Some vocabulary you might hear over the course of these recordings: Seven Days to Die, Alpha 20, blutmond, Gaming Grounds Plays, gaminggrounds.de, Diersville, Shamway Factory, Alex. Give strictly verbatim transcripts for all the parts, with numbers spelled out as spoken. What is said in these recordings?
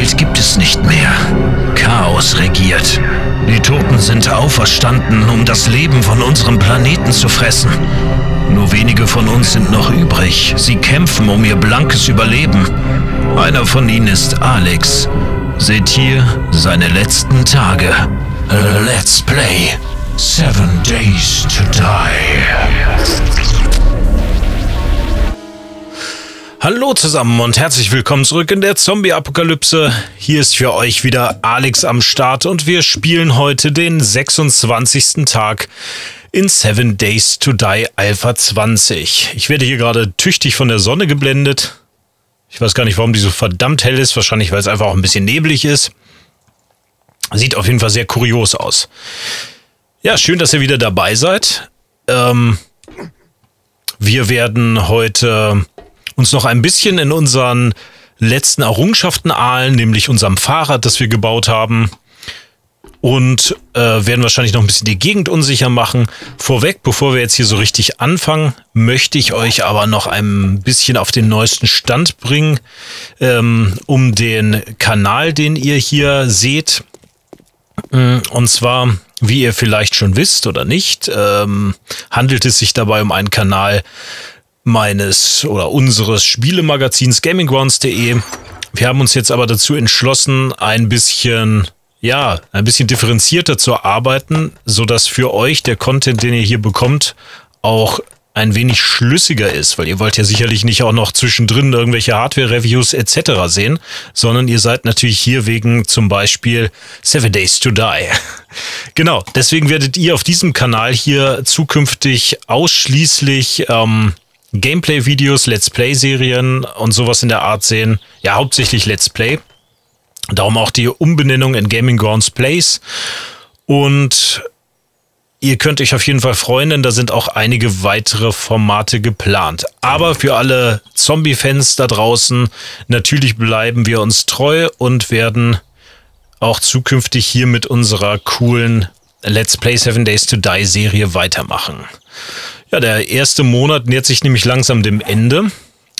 Welt gibt es nicht mehr. Chaos regiert. Die Toten sind auferstanden, um das Leben von unserem Planeten zu fressen. Nur wenige von uns sind noch übrig. Sie kämpfen um ihr blankes Überleben. Einer von ihnen ist Alex. Seht hier seine letzten Tage. Let's play Seven Days to Die. Hallo zusammen und herzlich willkommen zurück in der Zombie-Apokalypse. Hier ist für euch wieder Alex am Start und wir spielen heute den sechsundzwanzigsten Tag in Seven Days to Die Alpha zwanzig. Ich werde hier gerade tüchtig von der Sonne geblendet. Ich weiß gar nicht, warum die so verdammt hell ist. Wahrscheinlich, weil es einfach auch ein bisschen neblig ist. Sieht auf jeden Fall sehr kurios aus. Ja, schön, dass ihr wieder dabei seid. Ähm, wir werden heute uns noch ein bisschen in unseren letzten Errungenschaften ahlen, nämlich unserem Fahrrad, das wir gebaut haben. Und äh, werden wahrscheinlich noch ein bisschen die Gegend unsicher machen. Vorweg, bevor wir jetzt hier so richtig anfangen, möchte ich euch aber noch ein bisschen auf den neuesten Stand bringen, ähm, um den Kanal, den ihr hier seht. Und zwar, wie ihr vielleicht schon wisst oder nicht, ähm, handelt es sich dabei um einen Kanal meines oder unseres Spielemagazins gaming grounds punkt de. Wir haben uns jetzt aber dazu entschlossen, ein bisschen, ja, ein bisschen differenzierter zu arbeiten, sodass für euch der Content, den ihr hier bekommt, auch ein wenig schlüssiger ist, weil ihr wollt ja sicherlich nicht auch noch zwischendrin irgendwelche Hardware-Reviews et cetera sehen, sondern ihr seid natürlich hier wegen zum Beispiel Seven Days to Die. Genau, deswegen werdet ihr auf diesem Kanal hier zukünftig ausschließlich ähm, Gameplay-Videos, Let's Play-Serien und sowas in der Art sehen. Ja, hauptsächlich Let's Play. Darum auch die Umbenennung in Gaming Grounds Plays. Und ihr könnt euch auf jeden Fall freuen, denn da sind auch einige weitere Formate geplant. Aber für alle Zombie-Fans da draußen, natürlich bleiben wir uns treu und werden auch zukünftig hier mit unserer coolen Let's Play Seven Days to Die Serie weitermachen. Ja, der erste Monat nähert sich nämlich langsam dem Ende. Und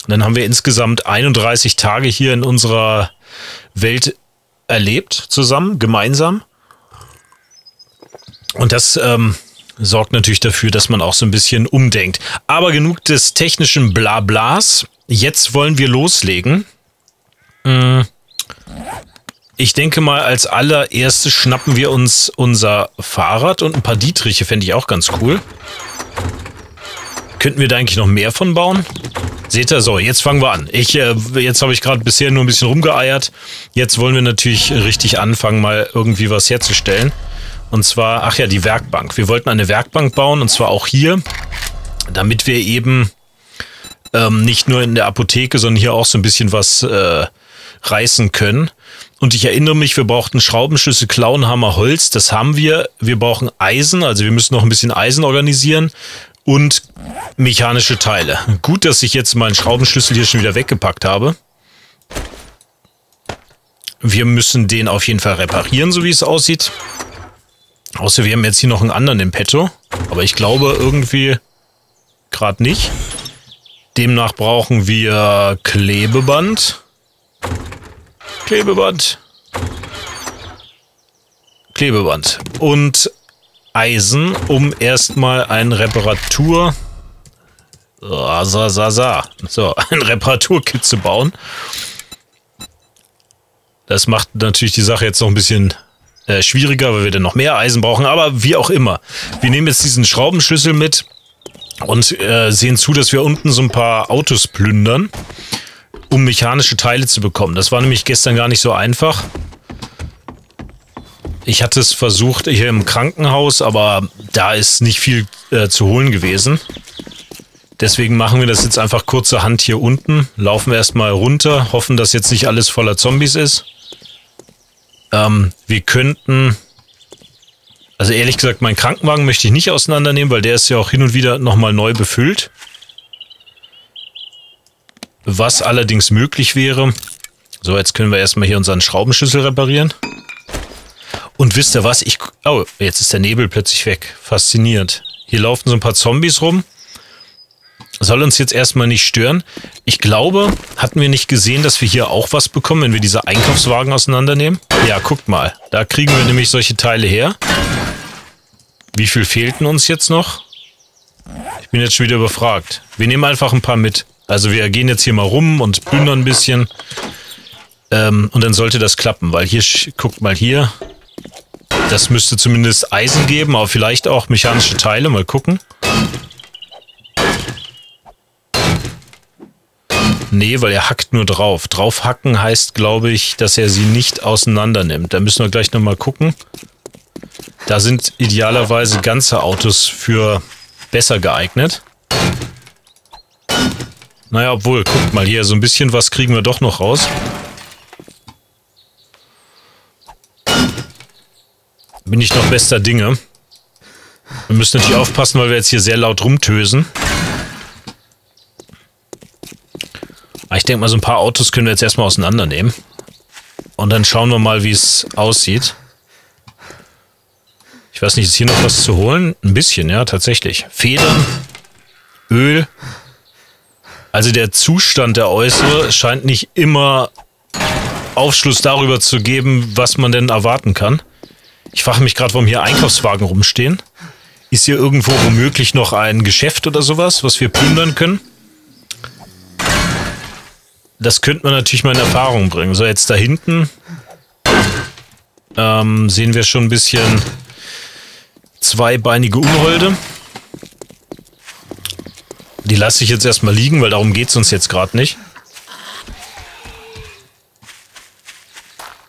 dann haben wir insgesamt einunddreißig Tage hier in unserer Welt erlebt, zusammen, gemeinsam. Und das ähm, sorgt natürlich dafür, dass man auch so ein bisschen umdenkt. Aber genug des technischen Blablas. Jetzt wollen wir loslegen. Mhm. Ich denke mal, als allererstes schnappen wir uns unser Fahrrad und ein paar Dietriche, fände ich auch ganz cool. Könnten wir da eigentlich noch mehr von bauen? Seht ihr, so, jetzt fangen wir an. Ich, äh, jetzt habe ich gerade bisher nur ein bisschen rumgeeiert. Jetzt wollen wir natürlich richtig anfangen, mal irgendwie was herzustellen. Und zwar, ach ja, die Werkbank. Wir wollten eine Werkbank bauen, und zwar auch hier, damit wir eben ähm, nicht nur in der Apotheke, sondern hier auch so ein bisschen was äh, reißen können. Und ich erinnere mich, wir brauchten Schraubenschlüssel, Klauenhammer, Holz. Das haben wir. Wir brauchen Eisen. Also wir müssen noch ein bisschen Eisen organisieren. Und mechanische Teile. Gut, dass ich jetzt meinen Schraubenschlüssel hier schon wieder weggepackt habe. Wir müssen den auf jeden Fall reparieren, so wie es aussieht. Außer wir haben jetzt hier noch einen anderen im Petto. Aber ich glaube irgendwie gerade nicht. Demnach brauchen wir Klebeband. Klebeband. Klebeband. Und Eisen, um erstmal ein Reparatur... So, ein Reparaturkit zu bauen. Das macht natürlich die Sache jetzt noch ein bisschen äh, schwieriger, weil wir dann noch mehr Eisen brauchen. Aber wie auch immer. Wir nehmen jetzt diesen Schraubenschlüssel mit und äh, sehen zu, dass wir unten so ein paar Autos plündern, um mechanische Teile zu bekommen. Das war nämlich gestern gar nicht so einfach. Ich hatte es versucht hier im Krankenhaus, aber da ist nicht viel äh, zu holen gewesen. Deswegen machen wir das jetzt einfach kurzerhand hier unten. Laufen wir erstmal runter, hoffen, dass jetzt nicht alles voller Zombies ist. Ähm, wir könnten... Also ehrlich gesagt, meinen Krankenwagen möchte ich nicht auseinandernehmen, weil der ist ja auch hin und wieder nochmal neu befüllt. Was allerdings möglich wäre. So, jetzt können wir erstmal hier unseren Schraubenschlüssel reparieren. Und wisst ihr was? Ich, oh, jetzt ist der Nebel plötzlich weg. Faszinierend. Hier laufen so ein paar Zombies rum. Soll uns jetzt erstmal nicht stören. Ich glaube, hatten wir nicht gesehen, dass wir hier auch was bekommen, wenn wir diese Einkaufswagen auseinandernehmen? Ja, guckt mal. Da kriegen wir nämlich solche Teile her. Wie viel fehlten uns jetzt noch? Ich bin jetzt schon wieder überfragt. Wir nehmen einfach ein paar mit. Also wir gehen jetzt hier mal rum und plündern ein bisschen. Ähm, und dann sollte das klappen, weil hier, guckt mal hier. Das müsste zumindest Eisen geben, aber vielleicht auch mechanische Teile. Mal gucken. Nee, weil er hackt nur drauf. Draufhacken heißt, glaube ich, dass er sie nicht auseinander nimmt. Da müssen wir gleich nochmal gucken. Da sind idealerweise ganze Autos für besser geeignet. Naja, obwohl, guckt mal hier, so ein bisschen was kriegen wir doch noch raus. Bin ich noch bester Dinge. Wir müssen natürlich aufpassen, weil wir jetzt hier sehr laut rumtösen. Ich denke mal, so ein paar Autos können wir jetzt erstmal auseinandernehmen. Und dann schauen wir mal, wie es aussieht. Ich weiß nicht, ist hier noch was zu holen? Ein bisschen, ja, tatsächlich. Federn, Öl. Also der Zustand der Äußere scheint nicht immer Aufschluss darüber zu geben, was man denn erwarten kann. Ich frage mich gerade, warum hier Einkaufswagen rumstehen. Ist hier irgendwo womöglich noch ein Geschäft oder sowas, was wir plündern können? Das könnte man natürlich mal in Erfahrung bringen. So, jetzt da hinten ähm, sehen wir schon ein bisschen zweibeinige Unholde. Die lasse ich jetzt erstmal liegen, weil darum geht es uns jetzt gerade nicht.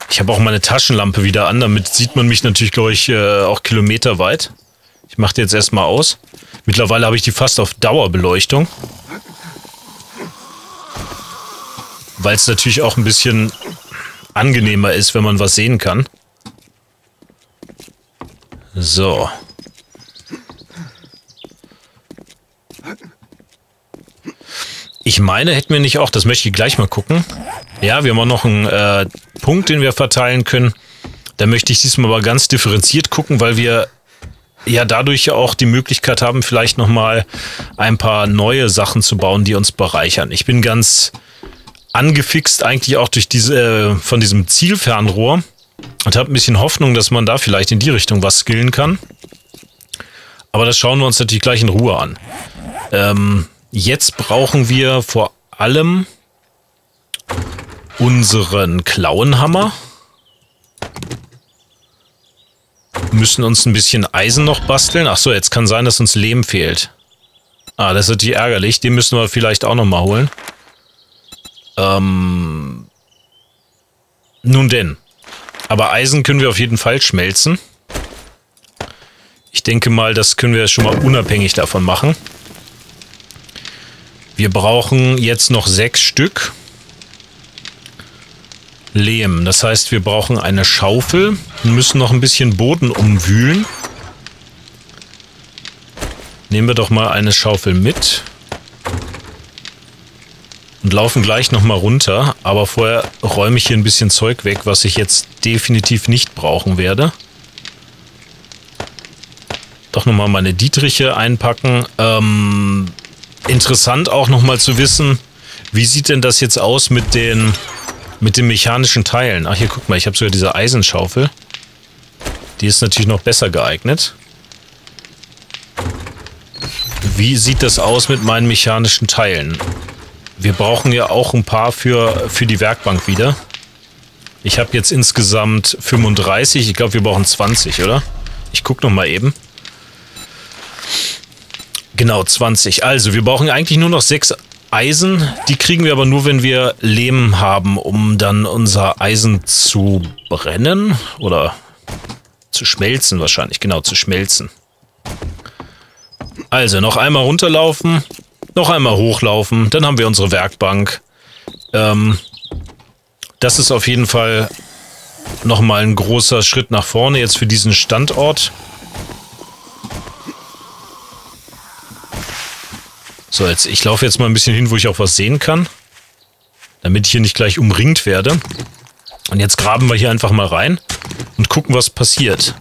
Ich habe auch meine Taschenlampe wieder an, damit sieht man mich natürlich, glaube ich, äh, auch kilometerweit. Ich mache die jetzt erstmal aus. Mittlerweile habe ich die fast auf Dauerbeleuchtung. Weil es natürlich auch ein bisschen angenehmer ist, wenn man was sehen kann. So. Ich meine, hätten wir nicht auch, das möchte ich gleich mal gucken. Ja, wir haben auch noch einen äh, Punkt, den wir verteilen können. Da möchte ich diesmal aber ganz differenziert gucken, weil wir ja dadurch auch die Möglichkeit haben, vielleicht nochmal ein paar neue Sachen zu bauen, die uns bereichern. Ich bin ganz angefixt eigentlich auch durch diese äh, von diesem Zielfernrohr und habe ein bisschen Hoffnung, dass man da vielleicht in die Richtung was skillen kann. Aber das schauen wir uns natürlich gleich in Ruhe an. Ähm, jetzt brauchen wir vor allem unseren Klauenhammer. Müssen uns ein bisschen Eisen noch basteln. Ach so, jetzt kann sein, dass uns Lehm fehlt. Ah, das ist natürlich ärgerlich. Den müssen wir vielleicht auch nochmal holen. Ähm, nun denn. Aber Eisen können wir auf jeden Fall schmelzen. Ich denke mal, das können wir schon mal unabhängig davon machen. Wir brauchen jetzt noch sechs Stück Lehm. Das heißt, wir brauchen eine Schaufel und müssen noch ein bisschen Boden umwühlen. Nehmen wir doch mal eine Schaufel mit. Und laufen gleich nochmal runter, aber vorher räume ich hier ein bisschen Zeug weg, was ich jetzt definitiv nicht brauchen werde. Doch nochmal meine Dietriche einpacken. Ähm, interessant auch nochmal zu wissen, wie sieht denn das jetzt aus mit den, mit den mechanischen Teilen? Ach, hier guck mal, ich habe sogar diese Eisenschaufel. Die ist natürlich noch besser geeignet. Wie sieht das aus mit meinen mechanischen Teilen? Wir brauchen ja auch ein paar für, für die Werkbank wieder. Ich habe jetzt insgesamt fünfunddreißig. Ich glaube, wir brauchen zwanzig, oder? Ich gucke nochmal eben. Genau, zwanzig. Also, wir brauchen eigentlich nur noch sechs Eisen. Die kriegen wir aber nur, wenn wir Lehm haben, um dann unser Eisen zu brennen. Oder zu schmelzen wahrscheinlich. Genau, zu schmelzen. Also, noch einmal runterlaufen. Noch einmal hochlaufen, dann haben wir unsere Werkbank. Ähm, das ist auf jeden Fall nochmal ein großer Schritt nach vorne jetzt für diesen Standort. So, jetzt ich laufe jetzt mal ein bisschen hin, wo ich auch was sehen kann. Damit ich hier nicht gleich umringt werde. Und jetzt graben wir hier einfach mal rein und gucken, was passiert.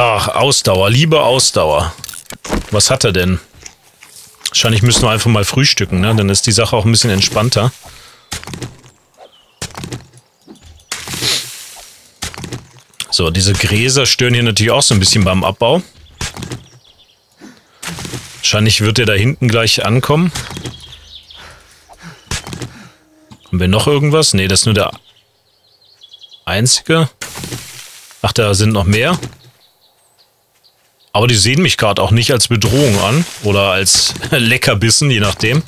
Ach, Ausdauer. Liebe Ausdauer. Was hat er denn? Wahrscheinlich müssen wir einfach mal frühstücken, ne? Dann ist die Sache auch ein bisschen entspannter. So, diese Gräser stören hier natürlich auch so ein bisschen beim Abbau. Wahrscheinlich wird er da hinten gleich ankommen. Haben wir noch irgendwas? Ne, das ist nur der einzige. Ach, da sind noch mehr. Aber die sehen mich gerade auch nicht als Bedrohung an. Oder als Leckerbissen, je nachdem.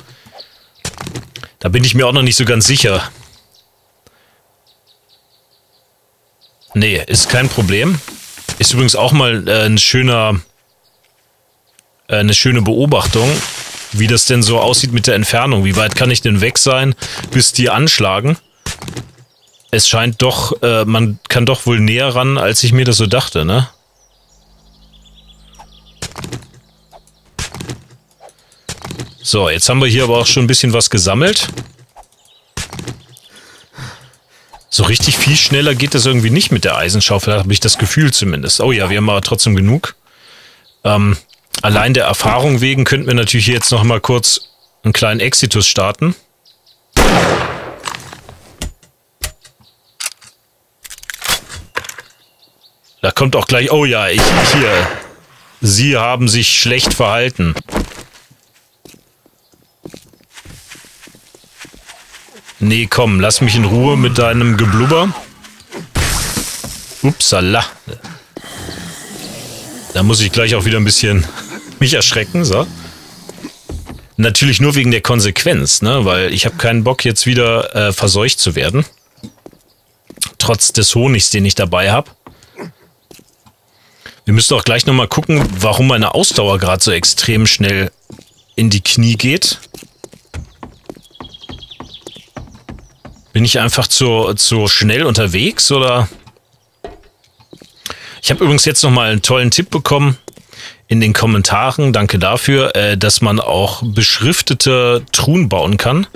Da bin ich mir auch noch nicht so ganz sicher. Nee, ist kein Problem. Ist übrigens auch mal äh, ein schöner, äh, eine schöne Beobachtung, wie das denn so aussieht mit der Entfernung. Wie weit kann ich denn weg sein, bis die anschlagen? Es scheint doch, äh, man kann doch wohl näher ran, als ich mir das so dachte, ne? So, jetzt haben wir hier aber auch schon ein bisschen was gesammelt. So richtig viel schneller geht das irgendwie nicht mit der Eisenschaufel, habe ich das Gefühl zumindest. Oh ja, wir haben aber trotzdem genug. Ähm, allein der Erfahrung wegen könnten wir natürlich hier jetzt noch mal kurz einen kleinen Exitus starten. Da kommt auch gleich... Oh ja, ich hier. Sie haben sich schlecht verhalten. Nee, komm, lass mich in Ruhe mit deinem Geblubber. Upsala. Da muss ich gleich auch wieder ein bisschen mich erschrecken, so. Natürlich nur wegen der Konsequenz, ne? Weil ich habe keinen Bock, jetzt wieder äh, verseucht zu werden. Trotz des Honigs, den ich dabei habe. Wir müssen auch gleich nochmal gucken, warum meine Ausdauer gerade so extrem schnell in die Knie geht. Bin ich einfach zu, zu schnell unterwegs, oder? Ich habe übrigens jetzt nochmal einen tollen Tipp bekommen in den Kommentaren. Danke dafür, äh, dass man auch beschriftete Truhen bauen kann.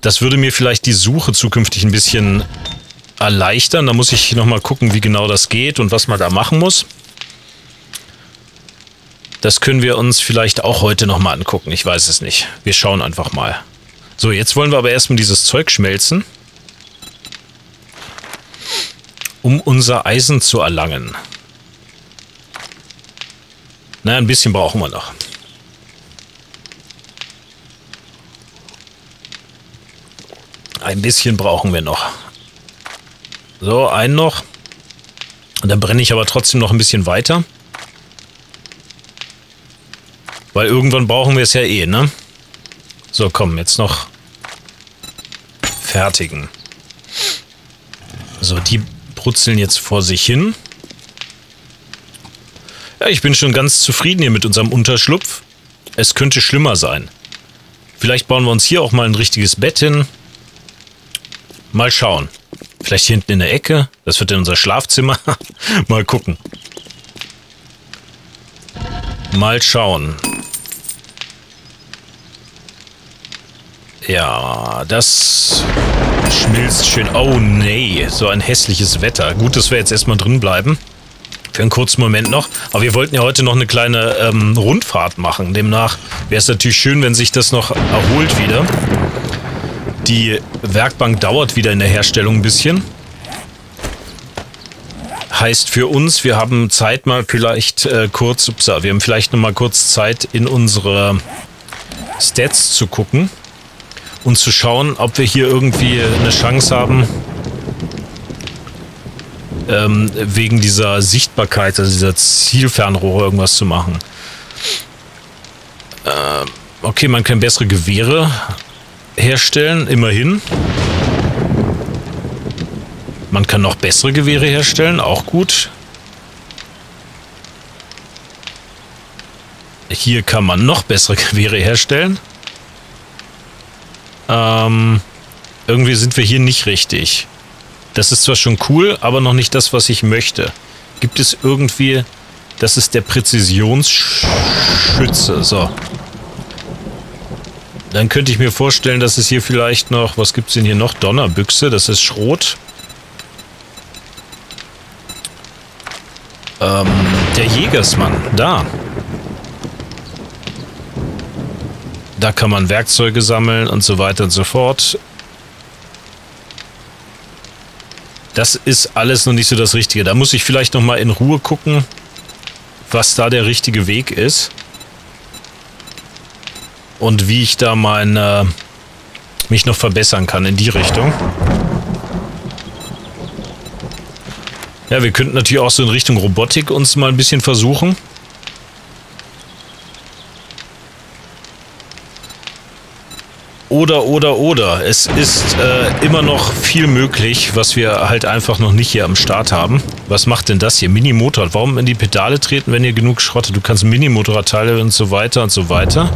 Das würde mir vielleicht die Suche zukünftig ein bisschen erleichtern. Da muss ich nochmal gucken, wie genau das geht und was man da machen muss. Das können wir uns vielleicht auch heute nochmal angucken. Ich weiß es nicht. Wir schauen einfach mal. So, jetzt wollen wir aber erstmal dieses Zeug schmelzen, um unser Eisen zu erlangen. Na, ein bisschen brauchen wir noch. Ein bisschen brauchen wir noch. So, einen noch. Und dann brenne ich aber trotzdem noch ein bisschen weiter. Weil irgendwann brauchen wir es ja eh, ne? So, komm, jetzt noch fertigen. So, die brutzeln jetzt vor sich hin. Ja, ich bin schon ganz zufrieden hier mit unserem Unterschlupf. Es könnte schlimmer sein. Vielleicht bauen wir uns hier auch mal ein richtiges Bett hin. Mal schauen. Vielleicht hier hinten in der Ecke. Das wird dann unser Schlafzimmer. Mal gucken. Mal schauen. Ja, das schmilzt schön. Oh, nee. So ein hässliches Wetter. Gut, dass wir jetzt erstmal drin bleiben. Für einen kurzen Moment noch. Aber wir wollten ja heute noch eine kleine ähm, Rundfahrt machen. Demnach wäre es natürlich schön, wenn sich das noch erholt wieder. Die Werkbank dauert wieder in der Herstellung ein bisschen. Heißt für uns, wir haben Zeit mal vielleicht äh, kurz... Upsa, wir haben vielleicht noch mal kurz Zeit, in unsere Stats zu gucken. Und zu schauen, ob wir hier irgendwie eine Chance haben, ähm, wegen dieser Sichtbarkeit, also dieser Zielfernrohre irgendwas zu machen. Ähm, okay, man kann bessere Gewehre herstellen, immerhin. Man kann noch bessere Gewehre herstellen, auch gut. Hier kann man noch bessere Gewehre herstellen. Ähm, irgendwie sind wir hier nicht richtig. Das ist zwar schon cool, aber noch nicht das, was ich möchte. Gibt es irgendwie... Das ist der Präzisionsschütze. So. Dann könnte ich mir vorstellen, dass es hier vielleicht noch... Was gibt es denn hier noch? Donnerbüchse. Das ist Schrot. Ähm... Der Jägersmann, da. Da kann man Werkzeuge sammeln und so weiter und so fort. Das ist alles noch nicht so das Richtige. Da muss ich vielleicht nochmal in Ruhe gucken, was da der richtige Weg ist. Und wie ich da meine, mich noch verbessern kann in die Richtung. Ja, wir könnten natürlich auch so in Richtung Robotik uns mal ein bisschen versuchen. Oder, oder, oder. Es ist äh, immer noch viel möglich, was wir halt einfach noch nicht hier am Start haben. Was macht denn das hier? Mini-Motorrad. Warum in die Pedale treten, wenn ihr genug schrottet? Du kannst Mini-Motorradteile und so weiter und so weiter.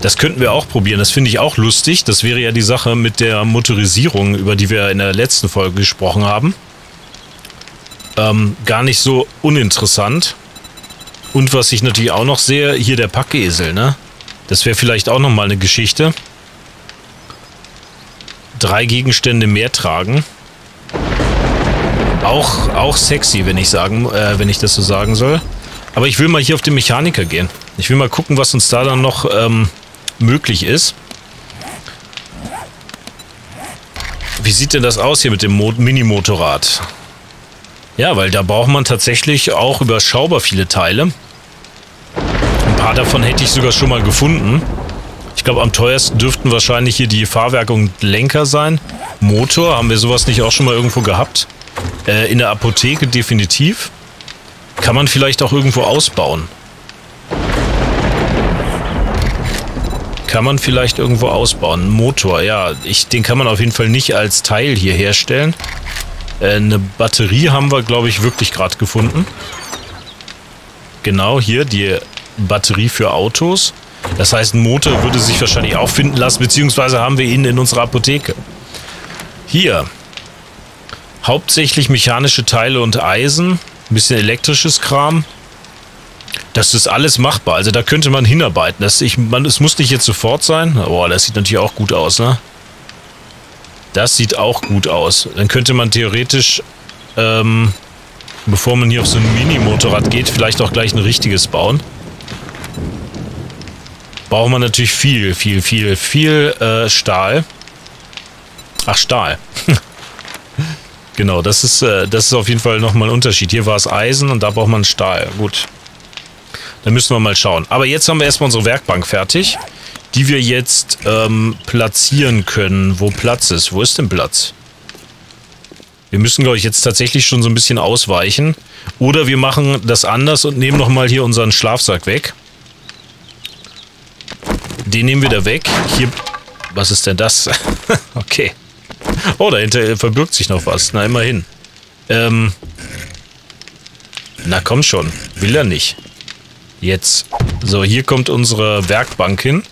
Das könnten wir auch probieren. Das finde ich auch lustig. Das wäre ja die Sache mit der Motorisierung, über die wir in der letzten Folge gesprochen haben. Ähm, gar nicht so uninteressant. Und was ich natürlich auch noch sehe, hier der Packesel, ne? Das wäre vielleicht auch nochmal eine Geschichte. Drei Gegenstände mehr tragen. Auch, auch sexy, wenn ich sagen, äh, wenn ich das so sagen soll. Aber ich will mal hier auf den Mechaniker gehen. Ich will mal gucken, was uns da dann noch ähm, möglich ist. Wie sieht denn das aus hier mit dem Mo- Mini-Motorrad? Ja, weil da braucht man tatsächlich auch überschaubar viele Teile. Ein paar davon hätte ich sogar schon mal gefunden. Ich glaube, am teuersten dürften wahrscheinlich hier die Fahrwerke und Lenker sein. Motor, haben wir sowas nicht auch schon mal irgendwo gehabt? Äh, in der Apotheke definitiv. Kann man vielleicht auch irgendwo ausbauen. Kann man vielleicht irgendwo ausbauen. Motor, ja. Ich, den kann man auf jeden Fall nicht als Teil hier herstellen. Äh, eine Batterie haben wir, glaube ich, wirklich gerade gefunden. Genau, hier die Batterie für Autos. Das heißt, ein Motor würde sich wahrscheinlich auch finden lassen, beziehungsweise haben wir ihn in unserer Apotheke. Hier. Hauptsächlich mechanische Teile und Eisen. Ein bisschen elektrisches Kram. Das ist alles machbar. Also da könnte man hinarbeiten. Das, ich, man, es muss nicht jetzt sofort sein. Boah, das sieht natürlich auch gut aus, ne? Das sieht auch gut aus. Dann könnte man theoretisch, ähm, bevor man hier auf so ein Mini-Motorrad geht, vielleicht auch gleich ein richtiges bauen. Braucht man natürlich viel, viel, viel, viel äh, Stahl. Ach, Stahl. Genau, das ist, äh, das ist auf jeden Fall nochmal ein Unterschied. Hier war es Eisen und da braucht man Stahl. Gut. Da müssen wir mal schauen. Aber jetzt haben wir erstmal unsere Werkbank fertig, die wir jetzt ähm, platzieren können, wo Platz ist. Wo ist denn Platz? Wir müssen, glaube ich, jetzt tatsächlich schon so ein bisschen ausweichen. Oder wir machen das anders und nehmen nochmal hier unseren Schlafsack weg. Den nehmen wir da weg. Hier, was ist denn das? Okay. Oh, dahinter verbirgt sich noch was. Na, immerhin. Ähm. Na, komm schon. Will er nicht. Jetzt. So, hier kommt unsere Werkbank hin.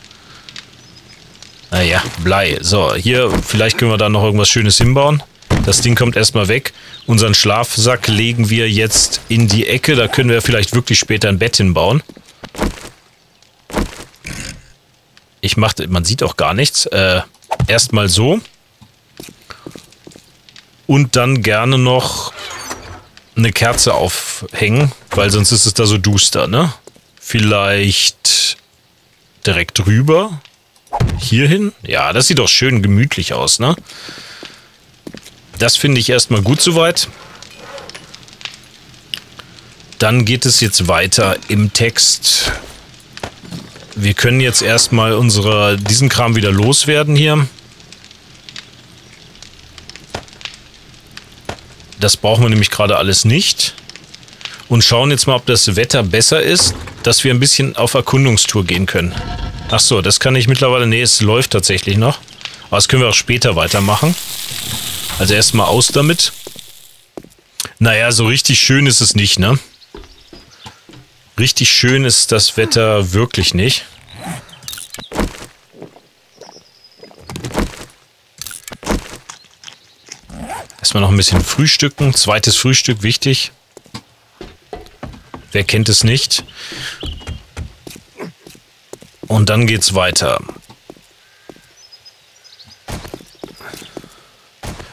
Naja, Blei. So, hier, vielleicht können wir da noch irgendwas Schönes hinbauen. Das Ding kommt erstmal weg. Unseren Schlafsack legen wir jetzt in die Ecke. Da können wir vielleicht wirklich später ein Bett hinbauen. Ich mach, man sieht auch gar nichts. Äh, erstmal so. Und dann gerne noch eine Kerze aufhängen, weil sonst ist es da so duster, ne? Vielleicht direkt rüber. Hier hin? Ja, das sieht doch schön gemütlich aus, ne? Das finde ich erstmal gut soweit. Dann geht es jetzt weiter im Text. Wir können jetzt erstmal unsere, diesen Kram wieder loswerden hier. Das brauchen wir nämlich gerade alles nicht. Und schauen jetzt mal, ob das Wetter besser ist, dass wir ein bisschen auf Erkundungstour gehen können. Ach so, das kann ich mittlerweile... Nee, es läuft tatsächlich noch. Aber das können wir auch später weitermachen. Also erstmal aus damit. Naja, so richtig schön ist es nicht, ne? Richtig schön ist das Wetter wirklich nicht. Erstmal noch ein bisschen frühstücken. Zweites Frühstück, wichtig. Wer kennt es nicht? Und dann geht's weiter.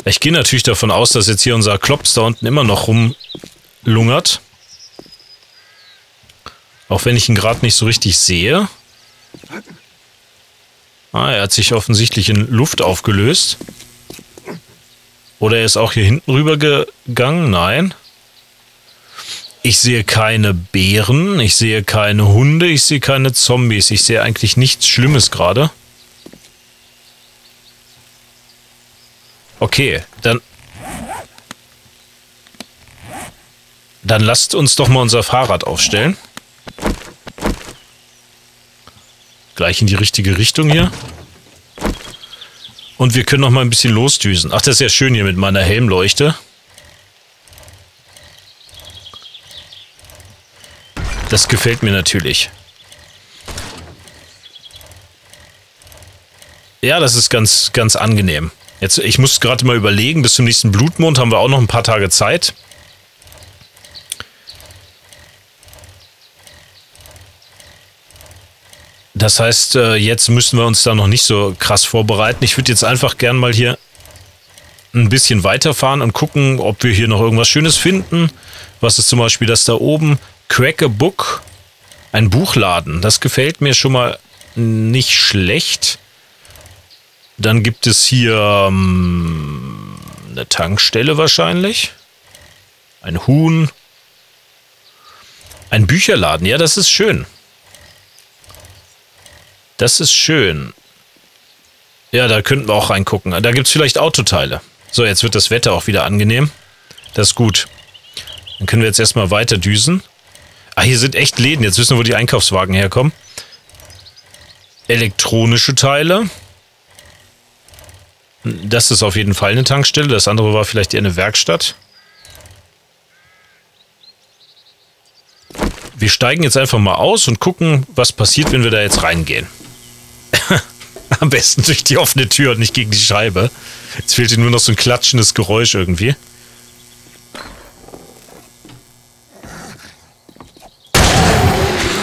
Ich gehe natürlich davon aus, dass jetzt hier unser Klops da unten immer noch rum lungert. Auch wenn ich ihn gerade nicht so richtig sehe. Ah, er hat sich offensichtlich in Luft aufgelöst. Oder er ist auch hier hinten rüber gegangen. Nein. Ich sehe keine Bären, ich sehe keine Hunde, ich sehe keine Zombies. Ich sehe eigentlich nichts Schlimmes gerade. Okay, dann... Dann lasst uns doch mal unser Fahrrad aufstellen. Gleich in die richtige Richtung hier. Und wir können noch mal ein bisschen losdüsen. Ach, das ist ja schön hier mit meiner Helmleuchte. Das gefällt mir natürlich. Ja, das ist ganz, ganz angenehm. Jetzt, ich muss gerade mal überlegen, bis zum nächsten Blutmond haben wir auch noch ein paar Tage Zeit. Das heißt, jetzt müssen wir uns da noch nicht so krass vorbereiten. Ich würde jetzt einfach gern mal hier ein bisschen weiterfahren und gucken, ob wir hier noch irgendwas Schönes finden. Was ist zum Beispiel das da oben? Crack a Book, ein Buchladen. Das gefällt mir schon mal nicht schlecht. Dann gibt es hier ähm, eine Tankstelle wahrscheinlich. Ein Huhn. Ein Bücherladen. Ja, das ist schön. Das ist schön. Ja, da könnten wir auch reingucken. Da gibt es vielleicht Autoteile. So, jetzt wird das Wetter auch wieder angenehm. Das ist gut. Dann können wir jetzt erstmal weiter düsen. Ah, hier sind echt Läden. Jetzt wissen wir, wo die Einkaufswagen herkommen. Elektronische Teile. Das ist auf jeden Fall eine Tankstelle. Das andere war vielleicht eher eine Werkstatt. Wir steigen jetzt einfach mal aus und gucken, was passiert, wenn wir da jetzt reingehen. Am besten durch die offene Tür und nicht gegen die Scheibe. Jetzt fehlt hier nur noch so ein klatschendes Geräusch irgendwie.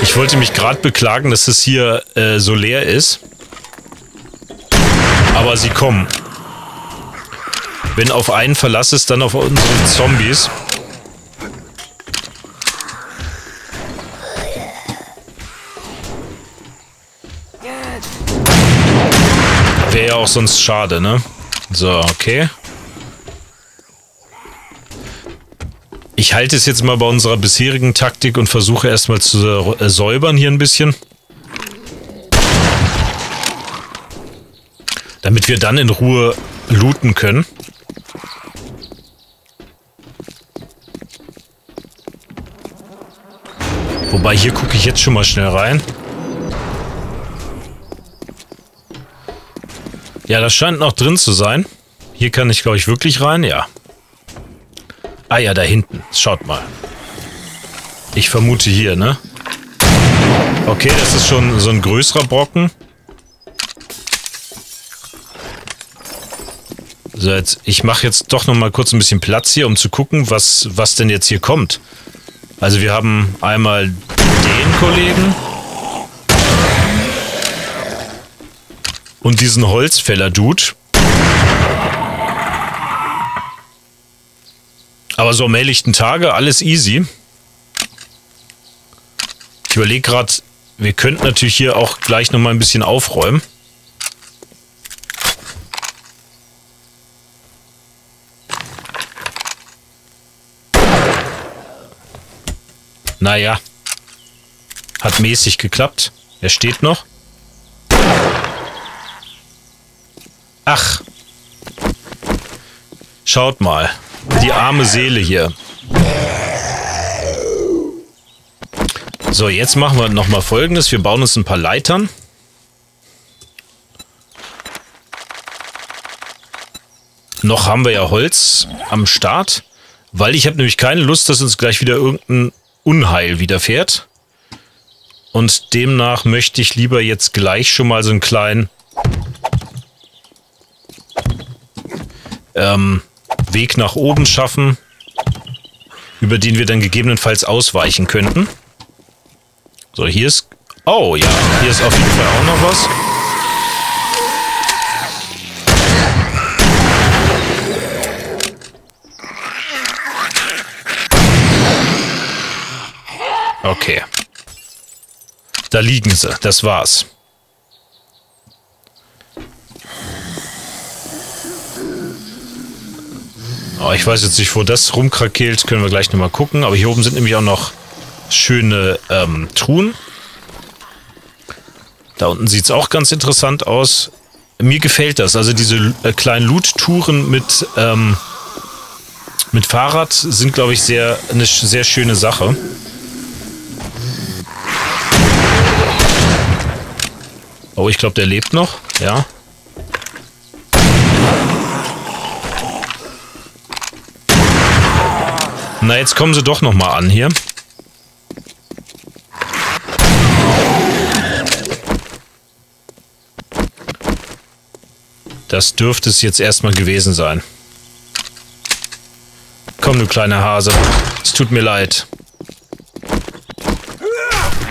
Ich wollte mich gerade beklagen, dass es hier äh, so leer ist. Aber sie kommen. Wenn auf einen Verlass ist, dann auf unsere Zombies. Wäre ja auch sonst schade, ne? So, okay. Ich halte es jetzt mal bei unserer bisherigen Taktik und versuche erstmal zu säubern hier ein bisschen. Damit wir dann in Ruhe looten können. Wobei, hier gucke ich jetzt schon mal schnell rein. Ja, das scheint noch drin zu sein. Hier kann ich, glaube ich, wirklich rein, ja. Ah ja, da hinten. Schaut mal. Ich vermute hier, ne? Okay, das ist schon so ein größerer Brocken. So, jetzt, ich mache jetzt doch nochmal kurz ein bisschen Platz hier, um zu gucken, was, was denn jetzt hier kommt. Also wir haben einmal den Kollegen. Und diesen Holzfäller-Dude. Aber so am helllichten Tage, alles easy. Ich überlege gerade, wir könnten natürlich hier auch gleich nochmal ein bisschen aufräumen. Naja, hat mäßig geklappt. Er steht noch. Ach, schaut mal. Die arme Seele hier. So, jetzt machen wir nochmal Folgendes. Wir bauen uns ein paar Leitern. Noch haben wir ja Holz am Start. Weil ich habe nämlich keine Lust, dass uns gleich wieder irgendein Unheil widerfährt. Und demnach möchte ich lieber jetzt gleich schon mal so einen kleinen ähm, Weg nach oben schaffen, über den wir dann gegebenenfalls ausweichen könnten. So, hier ist... Oh ja, hier ist auf jeden Fall auch noch was. Okay. Da liegen sie. Das war's. Oh, ich weiß jetzt nicht, wo das rumkrakeelt. Können wir gleich nochmal gucken. Aber hier oben sind nämlich auch noch schöne ähm, Truhen. Da unten sieht es auch ganz interessant aus. Mir gefällt das. Also diese äh, kleinen Loot-Touren mit, ähm, mit Fahrrad sind, glaube ich, sehr, eine sehr schöne Sache. Oh, ich glaube, der lebt noch. Ja. Na, jetzt kommen sie doch nochmal an hier. Das dürfte es jetzt erstmal gewesen sein. Komm, du kleiner Hase. Es tut mir leid.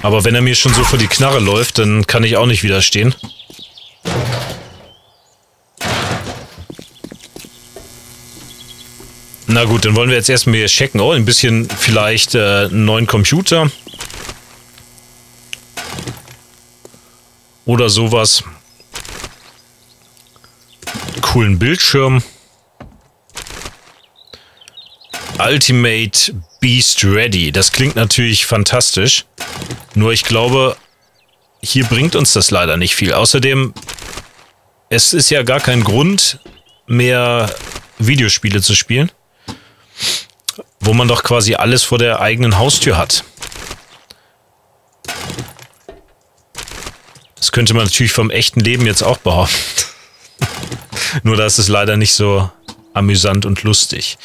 Aber wenn er mir schon so vor die Knarre läuft, dann kann ich auch nicht widerstehen. Na gut, dann wollen wir jetzt erstmal hier checken. Oh, ein bisschen vielleicht äh, einen neuen Computer. Oder sowas. Coolen Bildschirm. Ultimate Beast Ready. Das klingt natürlich fantastisch. Nur ich glaube, hier bringt uns das leider nicht viel. Außerdem, es ist ja gar kein Grund, mehr Videospiele zu spielen. Wo man doch quasi alles vor der eigenen Haustür hat. Das könnte man natürlich vom echten Leben jetzt auch behaupten. Nur da ist es leider nicht so amüsant und lustig.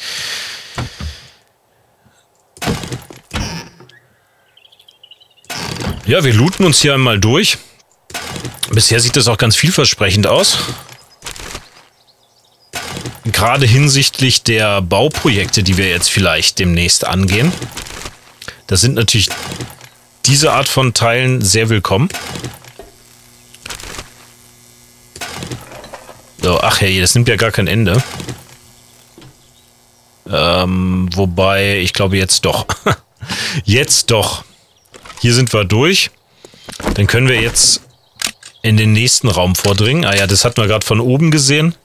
Ja, wir looten uns hier einmal durch. Bisher sieht das auch ganz vielversprechend aus. Gerade hinsichtlich der Bauprojekte, die wir jetzt vielleicht demnächst angehen. Da sind natürlich diese Art von Teilen sehr willkommen. So, ach hey, das nimmt ja gar kein Ende. Ähm, wobei, ich glaube jetzt doch. Jetzt doch. Hier sind wir durch. Dann können wir jetzt in den nächsten Raum vordringen. Ah ja, das hatten wir gerade von oben gesehen.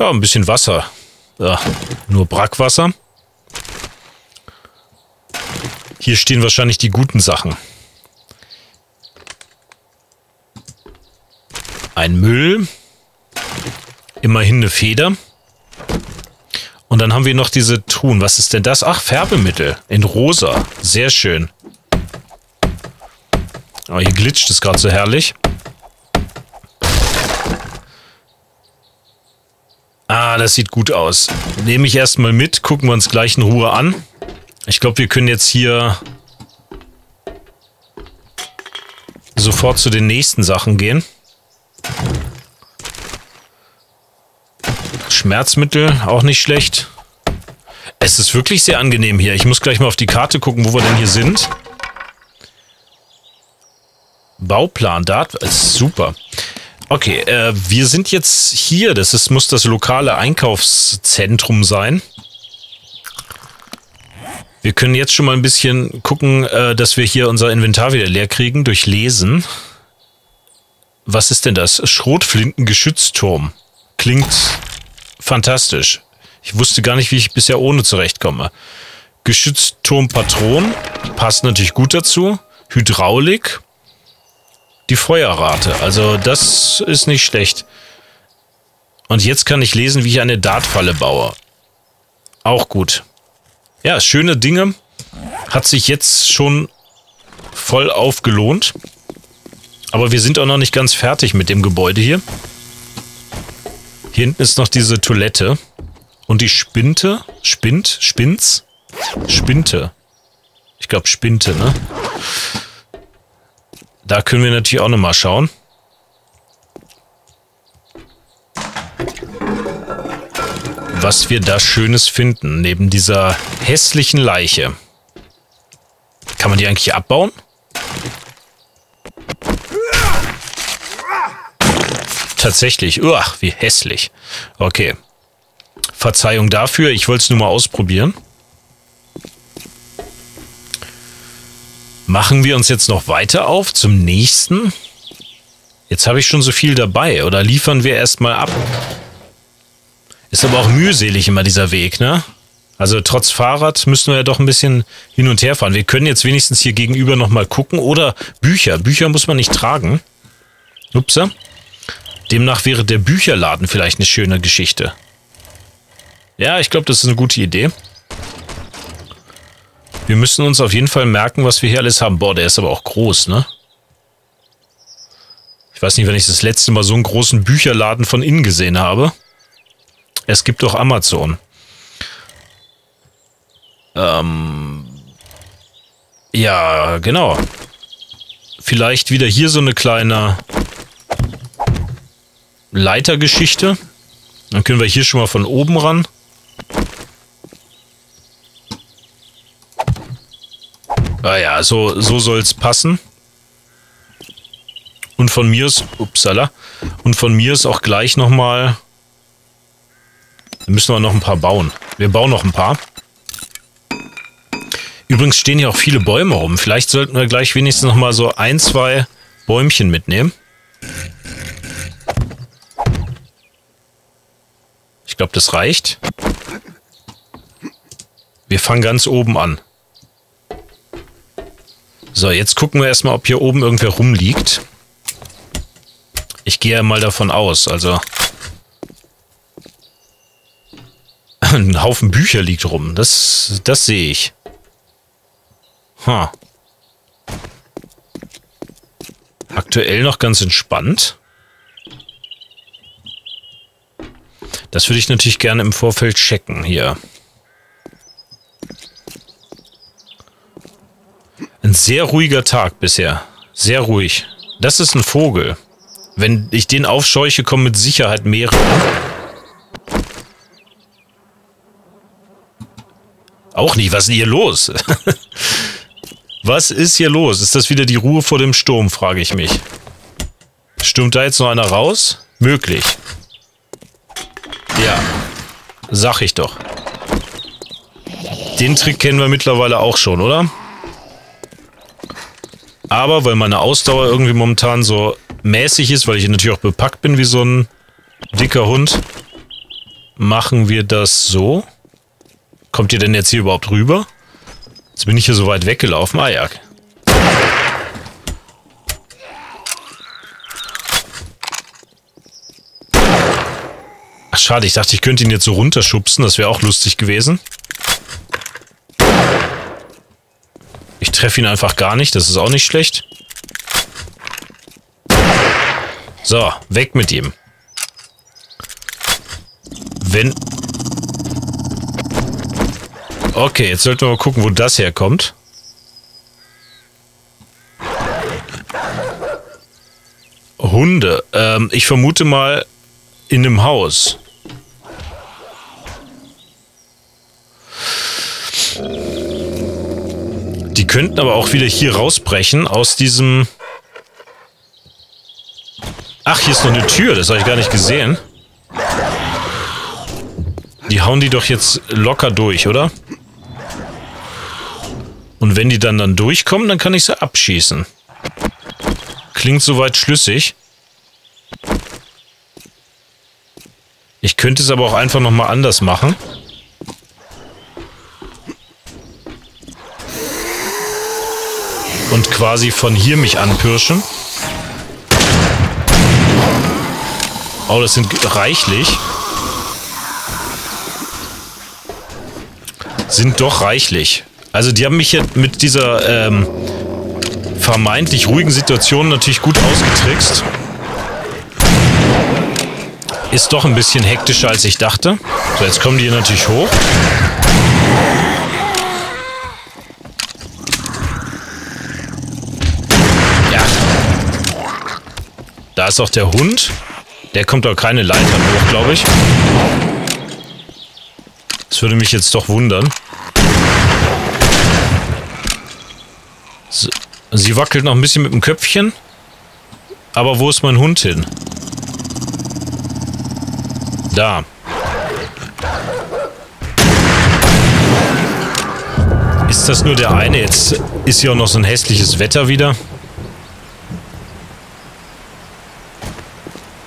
Ja, ein bisschen Wasser. Ja, nur Brackwasser. Hier stehen wahrscheinlich die guten Sachen. Ein Müll. Immerhin eine Feder. Und dann haben wir noch diese Truhen. Was ist denn das? Ach, Färbemittel. In rosa. Sehr schön. Oh, hier glitscht es gerade so herrlich. Ah, das sieht gut aus. Nehme ich erstmal mit, gucken wir uns gleich in Ruhe an. Ich glaube, wir können jetzt hier sofort zu den nächsten Sachen gehen. Schmerzmittel, auch nicht schlecht. Es ist wirklich sehr angenehm hier. Ich muss gleich mal auf die Karte gucken, wo wir denn hier sind. Bauplan, da ist super. Okay, äh, wir sind jetzt hier. Das ist, muss das lokale Einkaufszentrum sein. Wir können jetzt schon mal ein bisschen gucken, äh, dass wir hier unser Inventar wieder leer kriegen durch Lesen. Was ist denn das? Schrotflintengeschützturm. Klingt fantastisch. Ich wusste gar nicht, wie ich bisher ohne zurechtkomme. Geschützturmpatron passt natürlich gut dazu. Hydraulik. Die Feuerrate. Also das ist nicht schlecht. Und jetzt kann ich lesen, wie ich eine Dartfalle baue. Auch gut. Ja, schöne Dinge. Hat sich jetzt schon voll aufgelohnt. Aber wir sind auch noch nicht ganz fertig mit dem Gebäude hier. Hier hinten ist noch diese Toilette. Und die Spinte. Spind? Spinz? Spinte. Ich glaube Spinte, ne? Da können wir natürlich auch nochmal schauen. Was wir da Schönes finden, neben dieser hässlichen Leiche. Kann man die eigentlich abbauen? Tatsächlich. Uah, wie hässlich. Okay. Verzeihung dafür, ich wollte es nur mal ausprobieren. Machen wir uns jetzt noch weiter auf zum nächsten? Jetzt habe ich schon so viel dabei. Oder liefern wir erstmal ab? Ist aber auch mühselig immer dieser Weg, ne? Also trotz Fahrrad müssen wir ja doch ein bisschen hin und her fahren. Wir können jetzt wenigstens hier gegenüber nochmal gucken. Oder Bücher. Bücher muss man nicht tragen. Upsa. Demnach wäre der Bücherladen vielleicht eine schöne Geschichte. Ja, ich glaube, das ist eine gute Idee. Wir müssen uns auf jeden Fall merken, was wir hier alles haben. Boah, der ist aber auch groß, ne? Ich weiß nicht, wenn ich das letzte Mal so einen großen Bücherladen von innen gesehen habe. Es gibt doch Amazon. Ähm. Ja, genau. Vielleicht wieder hier so eine kleine Leitergeschichte. Dann können wir hier schon mal von oben ran. Ah ja, so, so soll es passen. Und von mir ist... Upsala. Und von mir ist auch gleich nochmal... Da müssen wir noch ein paar bauen. Wir bauen noch ein paar. Übrigens stehen hier auch viele Bäume rum. Vielleicht sollten wir gleich wenigstens nochmal so ein, zwei Bäumchen mitnehmen. Ich glaube, das reicht. Wir fangen ganz oben an. So, jetzt gucken wir erstmal, ob hier oben irgendwer rumliegt. Ich gehe ja mal davon aus, also... Ein Haufen Bücher liegt rum, das, das sehe ich. Ha. Aktuell noch ganz entspannt. Das würde ich natürlich gerne im Vorfeld checken hier. Ein sehr ruhiger Tag bisher. Sehr ruhig. Das ist ein Vogel. Wenn ich den aufscheuche, kommen mit Sicherheit mehrere. Auch nicht. Was ist denn hier los? Was ist hier los? Ist das wieder die Ruhe vor dem Sturm, frage ich mich. Stürmt da jetzt noch einer raus? Möglich. Ja. Sag ich doch. Den Trick kennen wir mittlerweile auch schon, oder? Aber weil meine Ausdauer irgendwie momentan so mäßig ist, weil ich natürlich auch bepackt bin wie so ein dicker Hund, machen wir das so. Kommt ihr denn jetzt hier überhaupt rüber? Jetzt bin ich hier so weit weggelaufen. Ah ja. Ach schade, ich dachte, ich könnte ihn jetzt so runterschubsen. Das wäre auch lustig gewesen. Ich treffe ihn einfach gar nicht, das ist auch nicht schlecht. So, weg mit ihm. Wenn... Okay, jetzt sollten wir mal gucken, wo das herkommt. Hunde. Ähm, ich vermute mal in einem Haus. Die könnten aber auch wieder hier rausbrechen aus diesem... Ach, hier ist noch eine Tür. Das habe ich gar nicht gesehen. Die hauen die doch jetzt locker durch, oder? Und wenn die dann dann durchkommen, dann kann ich sie abschießen. Klingt soweit schlüssig. Ich könnte es aber auch einfach nochmal anders machen. Und quasi von hier mich anpirschen. Oh, das sind reichlich. Sind doch reichlich. Also die haben mich jetzt mit dieser ähm, vermeintlich ruhigen Situation natürlich gut ausgetrickst. Ist doch ein bisschen hektischer, als ich dachte. So, jetzt kommen die hier natürlich hoch. Ja. Da ist auch der Hund. Der kommt doch keine Leitern hoch, glaube ich. Das würde mich jetzt doch wundern. Sie wackelt noch ein bisschen mit dem Köpfchen. Aber wo ist mein Hund hin? Da. Ist das nur der eine? Jetzt ist hier auch noch so ein hässliches Wetter wieder.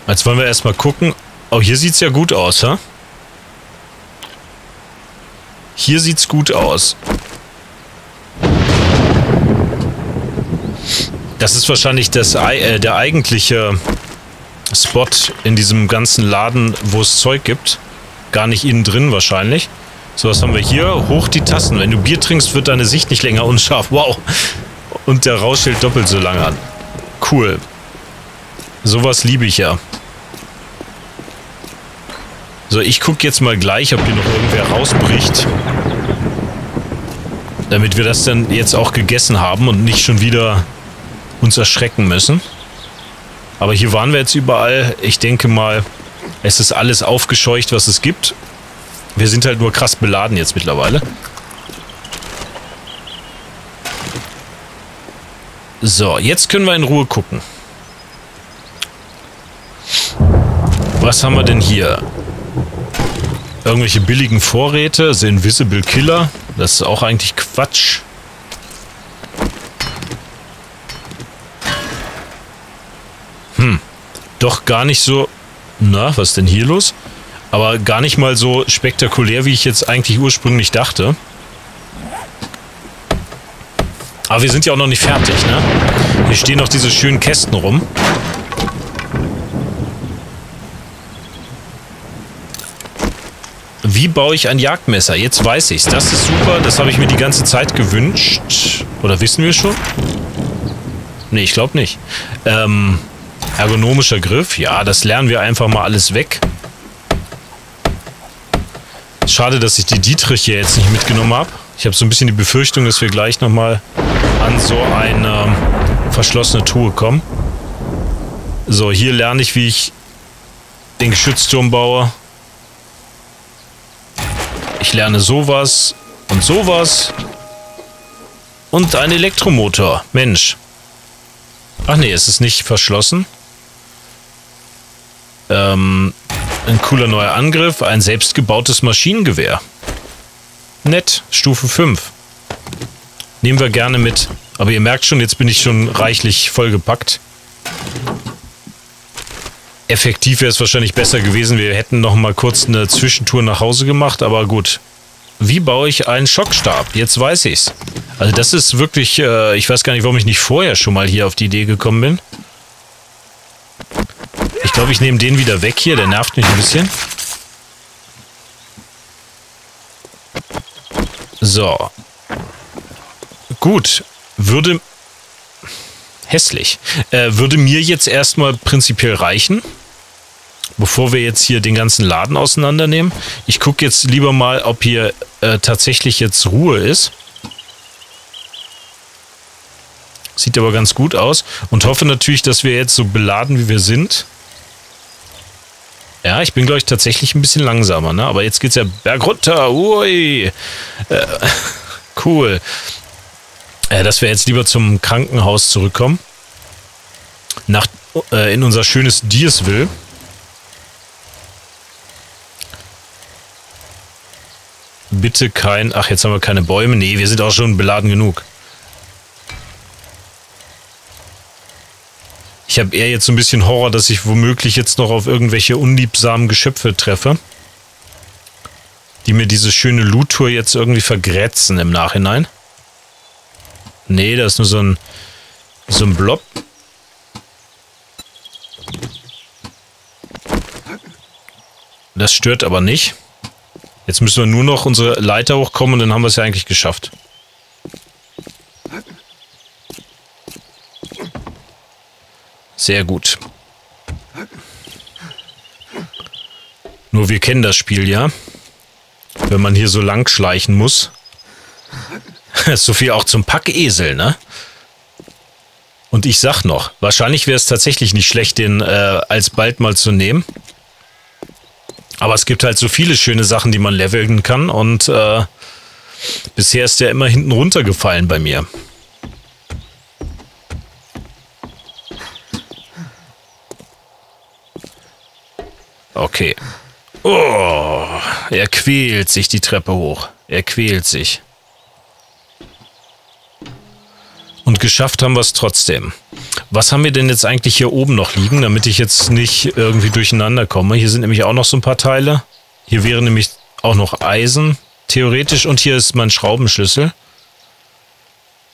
Jetzt wollen wir erstmal gucken. Oh, hier sieht es ja gut aus, hä? Hier sieht's gut aus. Das ist wahrscheinlich das, äh, der eigentliche Spot in diesem ganzen Laden, wo es Zeug gibt. Gar nicht innen drin wahrscheinlich. So, was haben wir hier? Hoch die Tassen. Wenn du Bier trinkst, wird deine Sicht nicht länger unscharf. Wow. Und der Rausch hält doppelt so lange an. Cool. Sowas liebe ich ja. So, ich gucke jetzt mal gleich, ob hier noch irgendwer rausbricht. Damit wir das dann jetzt auch gegessen haben und nicht schon wieder uns erschrecken müssen. Aber hier waren wir jetzt überall. Ich denke mal, es ist alles aufgescheucht, was es gibt. Wir sind halt nur krass beladen jetzt mittlerweile. So, jetzt können wir in Ruhe gucken. Was haben wir denn hier? Irgendwelche billigen Vorräte, also Invisible Killer. Das ist auch eigentlich Quatsch. Hm, doch gar nicht so... Na, was ist denn hier los? Aber gar nicht mal so spektakulär, wie ich jetzt eigentlich ursprünglich dachte. Aber wir sind ja auch noch nicht fertig, ne? Hier stehen noch diese schönen Kästen rum. Wie baue ich ein Jagdmesser? Jetzt weiß ich's. Das ist super. Das habe ich mir die ganze Zeit gewünscht. Oder wissen wir schon? Nee, ich glaube nicht. Ähm, ergonomischer Griff. Ja, das lernen wir einfach mal alles weg. Schade, dass ich die Dietrich hier jetzt nicht mitgenommen habe. Ich habe so ein bisschen die Befürchtung, dass wir gleich nochmal an so eine verschlossene Truhe kommen. So, hier lerne ich, wie ich den Geschützturm baue. Ich lerne sowas und sowas. Und einen Elektromotor. Mensch. Ach nee, es ist nicht verschlossen. Ähm... Ein cooler neuer Angriff, ein selbstgebautes Maschinengewehr. Nett, Stufe fünf. Nehmen wir gerne mit. Aber ihr merkt schon, jetzt bin ich schon reichlich vollgepackt. Effektiv wäre es wahrscheinlich besser gewesen, wir hätten noch mal kurz eine Zwischentour nach Hause gemacht, aber gut. Wie baue ich einen Schockstab? Jetzt weiß ich's. Also das ist wirklich, äh, ich weiß gar nicht, warum ich nicht vorher schon mal hier auf die Idee gekommen bin. Ich glaube, ich nehme den wieder weg hier. Der nervt mich ein bisschen. So. Gut. Würde... Hässlich. Äh, würde mir jetzt erstmal prinzipiell reichen. Bevor wir jetzt hier den ganzen Laden auseinandernehmen. Ich gucke jetzt lieber mal, ob hier äh, tatsächlich jetzt Ruhe ist. Sieht aber ganz gut aus. Und hoffe natürlich, dass wir jetzt so beladen, wie wir sind... Ja, ich bin, glaube ich, tatsächlich ein bisschen langsamer, ne? Aber jetzt geht's ja bergunter. Ui. Äh, cool. Äh, dass wir jetzt lieber zum Krankenhaus zurückkommen. Nach, äh, in unser schönes Diersville. Bitte kein... Ach, jetzt haben wir keine Bäume. Nee, wir sind auch schon beladen genug. Ich habe eher jetzt so ein bisschen Horror, dass ich womöglich jetzt noch auf irgendwelche unliebsamen Geschöpfe treffe, die mir diese schöne Loot-Tour jetzt irgendwie vergrätzen im Nachhinein. Nee, da ist nur so ein, so ein Blob. Das stört aber nicht. Jetzt müssen wir nur noch unsere Leiter hochkommen und dann haben wir es ja eigentlich geschafft. Sehr gut. Nur wir kennen das Spiel, ja? Wenn man hier so lang schleichen muss. So viel auch zum Packesel, ne? Und ich sag noch, wahrscheinlich wäre es tatsächlich nicht schlecht, den äh, alsbald mal zu nehmen. Aber es gibt halt so viele schöne Sachen, die man leveln kann. Und äh, bisher ist der immer hinten runtergefallen bei mir. Okay. Oh, er quält sich die Treppe hoch. Er quält sich. geschafft haben wir es trotzdem. Was haben wir denn jetzt eigentlich hier oben noch liegen, damit ich jetzt nicht irgendwie durcheinander komme? Hier sind nämlich auch noch so ein paar Teile. Hier wäre nämlich auch noch Eisen, theoretisch. Und hier ist mein Schraubenschlüssel.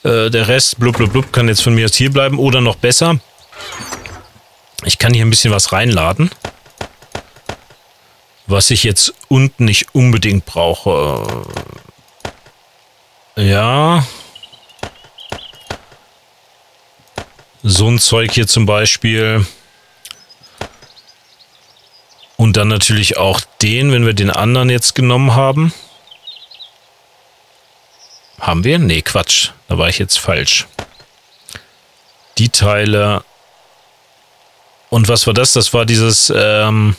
Äh, der Rest, blub, blub, blub, kann jetzt von mir aus hier bleiben. Oder noch besser, ich kann hier ein bisschen was reinladen. Was ich jetzt unten nicht unbedingt brauche. Ja. So ein Zeug hier zum Beispiel. Und dann natürlich auch den, wenn wir den anderen jetzt genommen haben. Haben wir? Nee, Quatsch. Da war ich jetzt falsch. Die Teile. Und was war das? Das war dieses, ähm...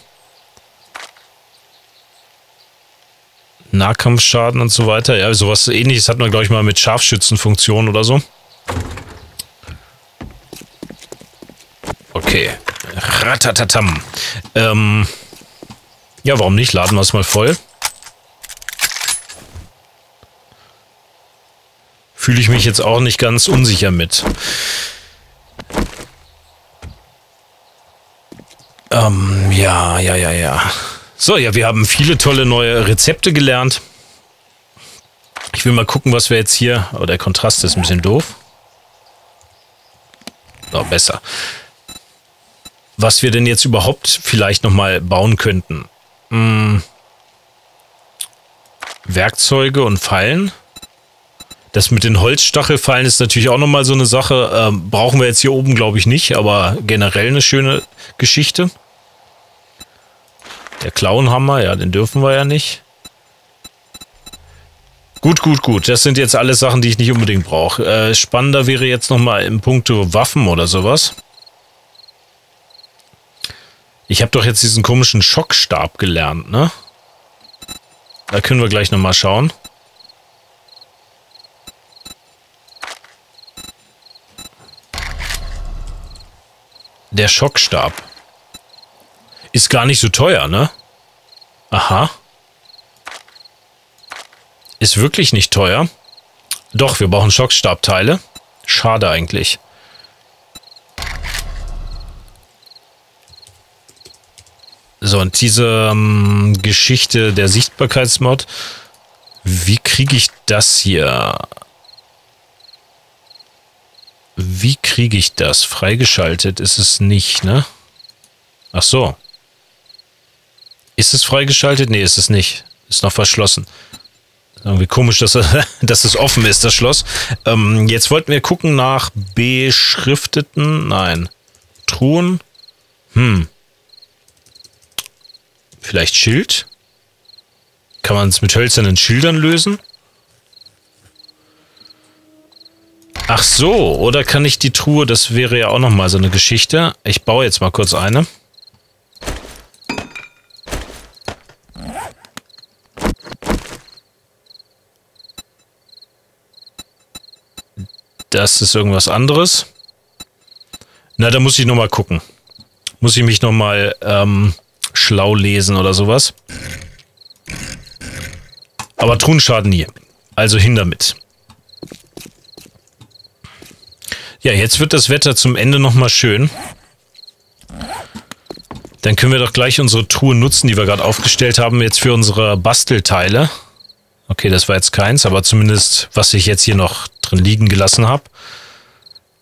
Nahkampfschaden und so weiter. Ja, sowas ähnliches hat man, glaube ich, mal mit Scharfschützenfunktion oder so. Okay. Ratatatam. Ähm. Ja, warum nicht? Laden wir es mal voll. Fühle ich mich jetzt auch nicht ganz unsicher mit. Ähm, ja, ja, ja, ja. So, ja, wir haben viele tolle neue Rezepte gelernt. Ich will mal gucken, was wir jetzt hier... Oh, der Kontrast ist ein bisschen doof. So, besser. Was wir denn jetzt überhaupt vielleicht nochmal bauen könnten. Hm. Werkzeuge und Fallen. Das mit den Holzstachelfallen ist natürlich auch nochmal so eine Sache. Ähm, brauchen wir jetzt hier oben, glaube ich, nicht. Aber generell eine schöne Geschichte. Der Clownhammer, ja, den dürfen wir ja nicht. Gut, gut, gut. Das sind jetzt alles Sachen, die ich nicht unbedingt brauche. Äh, spannender wäre jetzt nochmal in puncto Waffen oder sowas. Ich habe doch jetzt diesen komischen Schockstab gelernt, ne? Da können wir gleich nochmal schauen. Der Schockstab. Ist gar nicht so teuer, ne? Aha. Ist wirklich nicht teuer. Doch, wir brauchen Schockstabteile. Schade eigentlich. So, und diese ähm, Geschichte der Sichtbarkeitsmod. Wie kriege ich das hier? Wie kriege ich das? Freigeschaltet ist es nicht, ne? Ach so. Ist es freigeschaltet? Nee, ist es nicht. Ist noch verschlossen. Irgendwie komisch, dass, dass es offen ist, das Schloss. Ähm, jetzt wollten wir gucken nach beschrifteten... Nein. Truhen. Hm. Vielleicht Schild? Kann man es mit hölzernen Schildern lösen? Ach so. Oder kann ich die Truhe... Das wäre ja auch nochmal so eine Geschichte. Ich baue jetzt mal kurz eine. Das ist irgendwas anderes. Na, da muss ich nochmal gucken. Muss ich mich nochmal ähm, schlau lesen oder sowas. Aber Truhen schaden nie. Also hin damit. Ja, jetzt wird das Wetter zum Ende nochmal schön. Dann können wir doch gleich unsere Truhe nutzen, die wir gerade aufgestellt haben, jetzt für unsere Bastelteile. Okay, das war jetzt keins, aber zumindest, was ich jetzt hier noch drin liegen gelassen habe.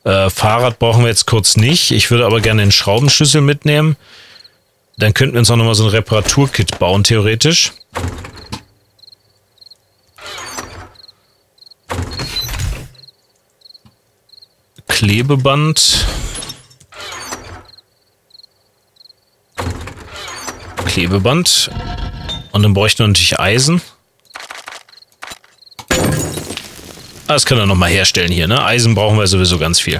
Äh, Fahrrad brauchen wir jetzt kurz nicht. Ich würde aber gerne den Schraubenschlüssel mitnehmen. Dann könnten wir uns auch nochmal so ein Reparaturkit bauen, theoretisch. Klebeband. Klebeband. Und dann bräuchten wir natürlich Eisen. Das kann er nochmal herstellen hier, ne? Eisen brauchen wir sowieso ganz viel.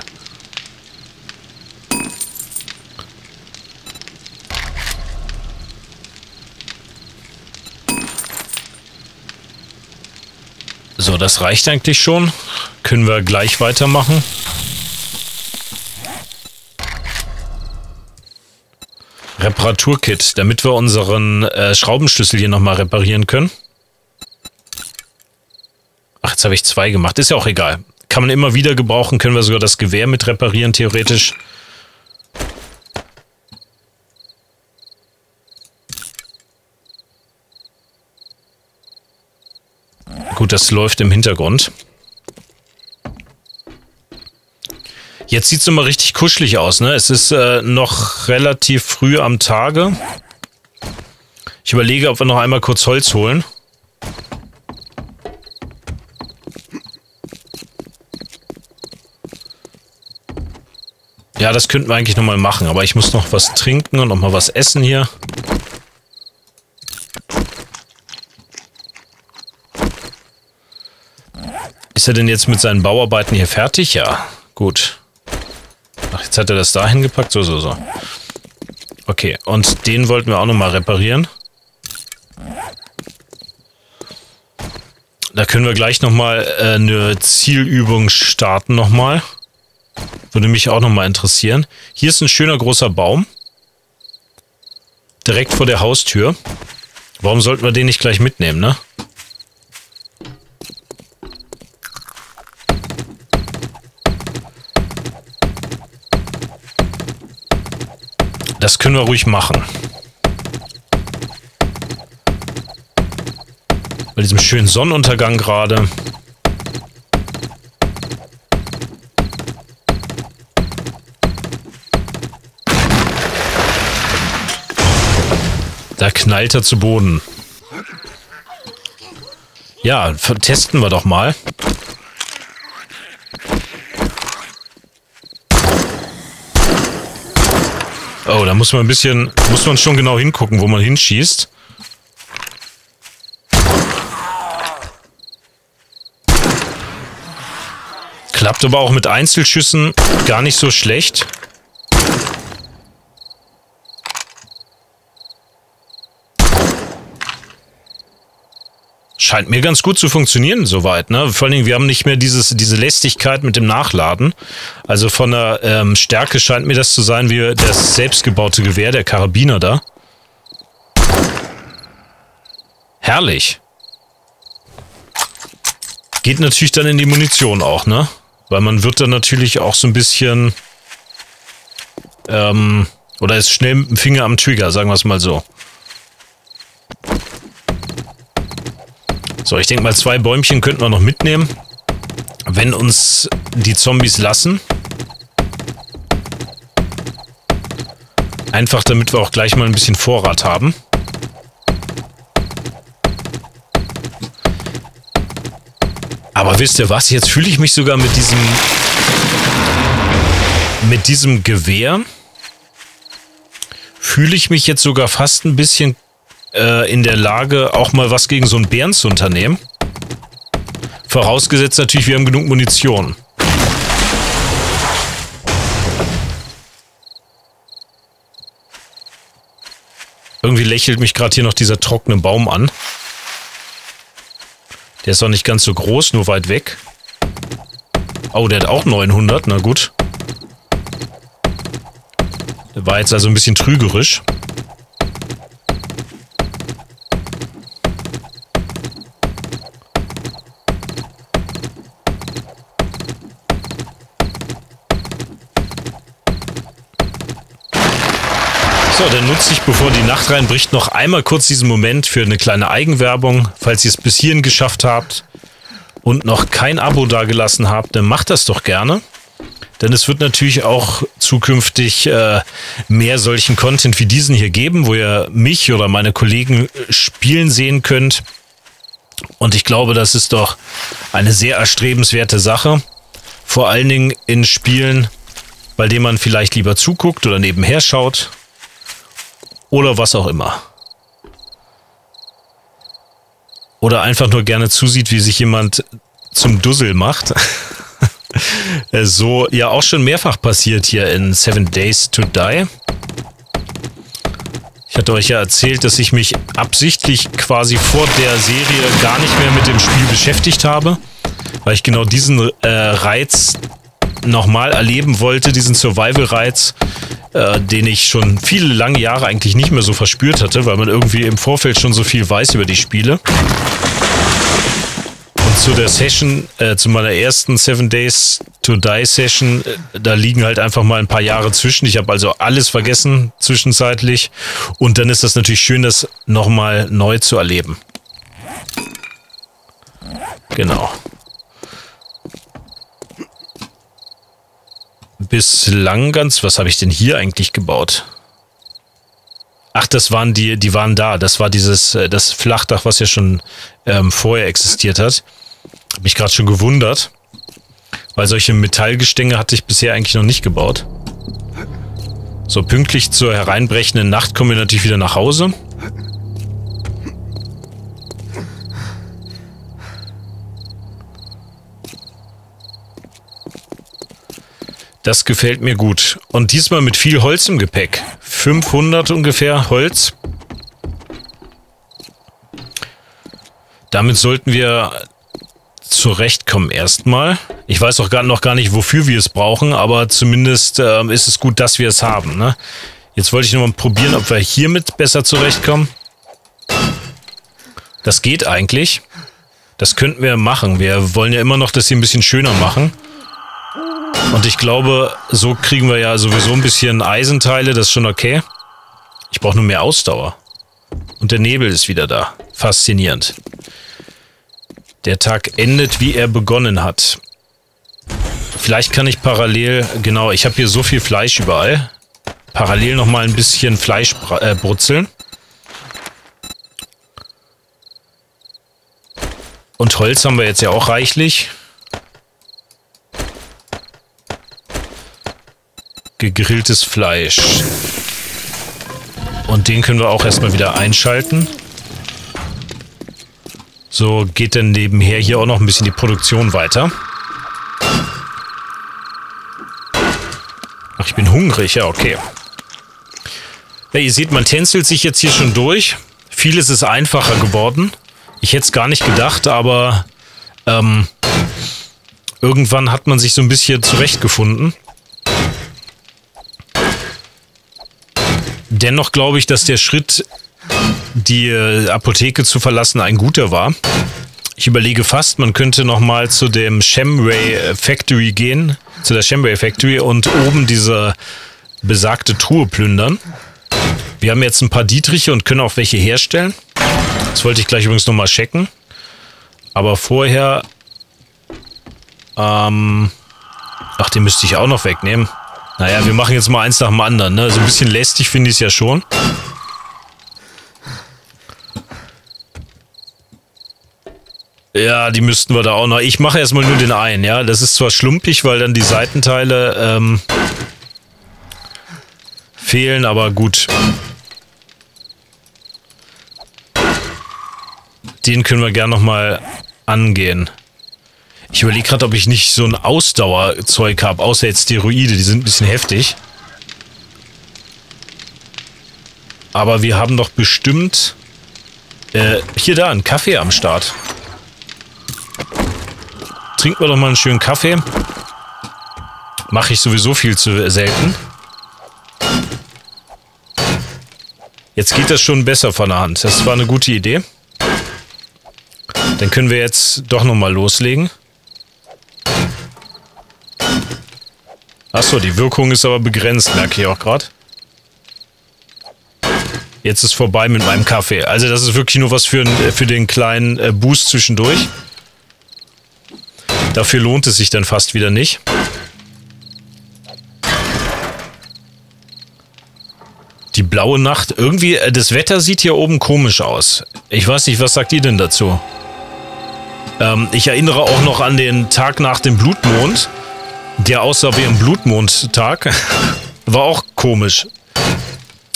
So, das reicht eigentlich schon. Können wir gleich weitermachen. Reparaturkit, damit wir unseren äh, Schraubenschlüssel hier nochmal reparieren können. Jetzt habe ich zwei gemacht. Ist ja auch egal. Kann man immer wieder gebrauchen. Können wir sogar das Gewehr mit reparieren, theoretisch. Gut, das läuft im Hintergrund. Jetzt sieht es immer richtig kuschelig aus, ne? Es ist äh, noch relativ früh am Tage. Ich überlege, ob wir noch einmal kurz Holz holen. Ja, das könnten wir eigentlich nochmal machen, aber ich muss noch was trinken und nochmal was essen hier. Ist er denn jetzt mit seinen Bauarbeiten hier fertig? Ja, gut. Ach, jetzt hat er das da hingepackt. So, so, so. Okay, und den wollten wir auch nochmal reparieren. Da können wir gleich nochmal äh, eine Zielübung starten nochmal. Würde mich auch nochmal interessieren. Hier ist ein schöner großer Baum. Direkt vor der Haustür. Warum sollten wir den nicht gleich mitnehmen, ne? Das können wir ruhig machen. Bei diesem schönen Sonnenuntergang gerade. Da knallt er zu Boden. Ja, testen wir doch mal. Oh, da muss man ein bisschen, muss man schon genau hingucken, wo man hinschießt. Klappt aber auch mit Einzelschüssen gar nicht so schlecht. Scheint mir ganz gut zu funktionieren soweit, ne? Vor allen Dingen, wir haben nicht mehr dieses, diese Lästigkeit mit dem Nachladen. Also von der ähm, Stärke scheint mir das zu sein wie das selbstgebaute Gewehr, der Karabiner da. Herrlich. Geht natürlich dann in die Munition auch, ne? Weil man wird dann natürlich auch so ein bisschen... Ähm, oder ist schnell mit dem Finger am Trigger, sagen wir es mal so. So, ich denke mal, zwei Bäumchen könnten wir noch mitnehmen, wenn uns die Zombies lassen. Einfach, damit wir auch gleich mal ein bisschen Vorrat haben. Aber wisst ihr was? Jetzt fühle ich mich sogar mit diesem, mit diesem Gewehr, fühle ich mich jetzt sogar fast ein bisschen in der Lage, auch mal was gegen so einen Bären zu unternehmen. Vorausgesetzt natürlich, wir haben genug Munition. Irgendwie lächelt mich gerade hier noch dieser trockene Baum an. Der ist auch nicht ganz so groß, nur weit weg. Oh, der hat auch neunhundert, na gut. Der war jetzt also ein bisschen trügerisch. So, dann nutze ich, bevor die Nacht reinbricht, noch einmal kurz diesen Moment für eine kleine Eigenwerbung. Falls ihr es bis hierhin geschafft habt und noch kein Abo dagelassen habt, dann macht das doch gerne. Denn es wird natürlich auch zukünftig äh, mehr solchen Content wie diesen hier geben, wo ihr mich oder meine Kollegen spielen sehen könnt. Und ich glaube, das ist doch eine sehr erstrebenswerte Sache. Vor allen Dingen in Spielen, bei denen man vielleicht lieber zuguckt oder nebenher schaut. Oder was auch immer. Oder einfach nur gerne zusieht, wie sich jemand zum Dussel macht. So ja auch schon mehrfach passiert hier in Seven Days to Die. Ich hatte euch ja erzählt, dass ich mich absichtlich quasi vor der Serie gar nicht mehr mit dem Spiel beschäftigt habe. Weil ich genau diesen äh, Reiz nochmal erleben wollte, diesen Survival-Reiz, äh, den ich schon viele lange Jahre eigentlich nicht mehr so verspürt hatte, weil man irgendwie im Vorfeld schon so viel weiß über die Spiele. Und zu der Session, äh, zu meiner ersten Seven Days to Die Session, äh, da liegen halt einfach mal ein paar Jahre zwischen. Ich habe also alles vergessen zwischenzeitlich. Und dann ist das natürlich schön, das nochmal neu zu erleben. Genau. Bislang ganz... Was habe ich denn hier eigentlich gebaut? Ach, das waren die, die waren da. Das war dieses, das Flachdach, was ja schon ähm, vorher existiert hat. Hab mich gerade schon gewundert, weil solche Metallgestänge hatte ich bisher eigentlich noch nicht gebaut. So, pünktlich zur hereinbrechenden Nacht kommen wir natürlich wieder nach Hause. Das gefällt mir gut. Und diesmal mit viel Holz im Gepäck. fünfhundert ungefähr Holz. Damit sollten wir zurechtkommen erstmal. Ich weiß auch gar, noch gar nicht, wofür wir es brauchen, aber zumindest äh, ist es gut, dass wir es haben. Ne? Jetzt wollte ich nur mal probieren, ob wir hiermit besser zurechtkommen. Das geht eigentlich. Das könnten wir machen. Wir wollen ja immer noch das hier ein bisschen schöner machen. Und ich glaube, so kriegen wir ja sowieso ein bisschen Eisenteile, das ist schon okay. Ich brauche nur mehr Ausdauer. Und der Nebel ist wieder da. Faszinierend. Der Tag endet, wie er begonnen hat. Vielleicht kann ich parallel, genau, ich habe hier so viel Fleisch überall. Parallel nochmal ein bisschen Fleisch äh, brutzeln. Und Holz haben wir jetzt ja auch reichlich. Gegrilltes Fleisch. Und den können wir auch erstmal wieder einschalten. So geht dann nebenher hier auch noch ein bisschen die Produktion weiter. Ach, ich bin hungrig. Ja, okay. Ja, ihr seht, man tänzelt sich jetzt hier schon durch. Vieles ist einfacher geworden. Ich hätte es gar nicht gedacht, aber ähm, irgendwann hat man sich so ein bisschen zurechtgefunden. Dennoch glaube ich, dass der Schritt, die Apotheke zu verlassen, ein guter war. Ich überlege fast, man könnte nochmal zu dem Shamway Factory gehen, zu der Shamway Factory und oben diese besagte Truhe plündern. Wir haben jetzt ein paar Dietriche und können auch welche herstellen. Das wollte ich gleich übrigens nochmal checken. Aber vorher... Ähm, ach, den müsste ich auch noch wegnehmen. Naja, wir machen jetzt mal eins nach dem anderen, ne? So ein bisschen lästig finde ich es ja schon. Ja, die müssten wir da auch noch... Ich mache erstmal nur den einen, ja? Das ist zwar schlumpig, weil dann die Seitenteile ähm, fehlen, aber gut. Den können wir gern nochmal angehen. Ich überlege gerade, ob ich nicht so ein Ausdauerzeug habe, außer jetzt Steroide, die sind ein bisschen heftig. Aber wir haben doch bestimmt... Äh, hier da, einen Kaffee am Start. Trinken wir doch mal einen schönen Kaffee. Mache ich sowieso viel zu selten. Jetzt geht das schon besser von der Hand. Das war eine gute Idee. Dann können wir jetzt doch nochmal loslegen. Achso, die Wirkung ist aber begrenzt, merke ich auch gerade. Jetzt ist vorbei mit meinem Kaffee. Also das ist wirklich nur was für, für den kleinen Boost zwischendurch. Dafür lohnt es sich dann fast wieder nicht. Die blaue Nacht. Irgendwie, das Wetter sieht hier oben komisch aus. Ich weiß nicht, was sagt ihr denn dazu? Ähm, ich erinnere auch noch an den Tag nach dem Blutmond. Der aussah wie ein Blutmondtag. War auch komisch.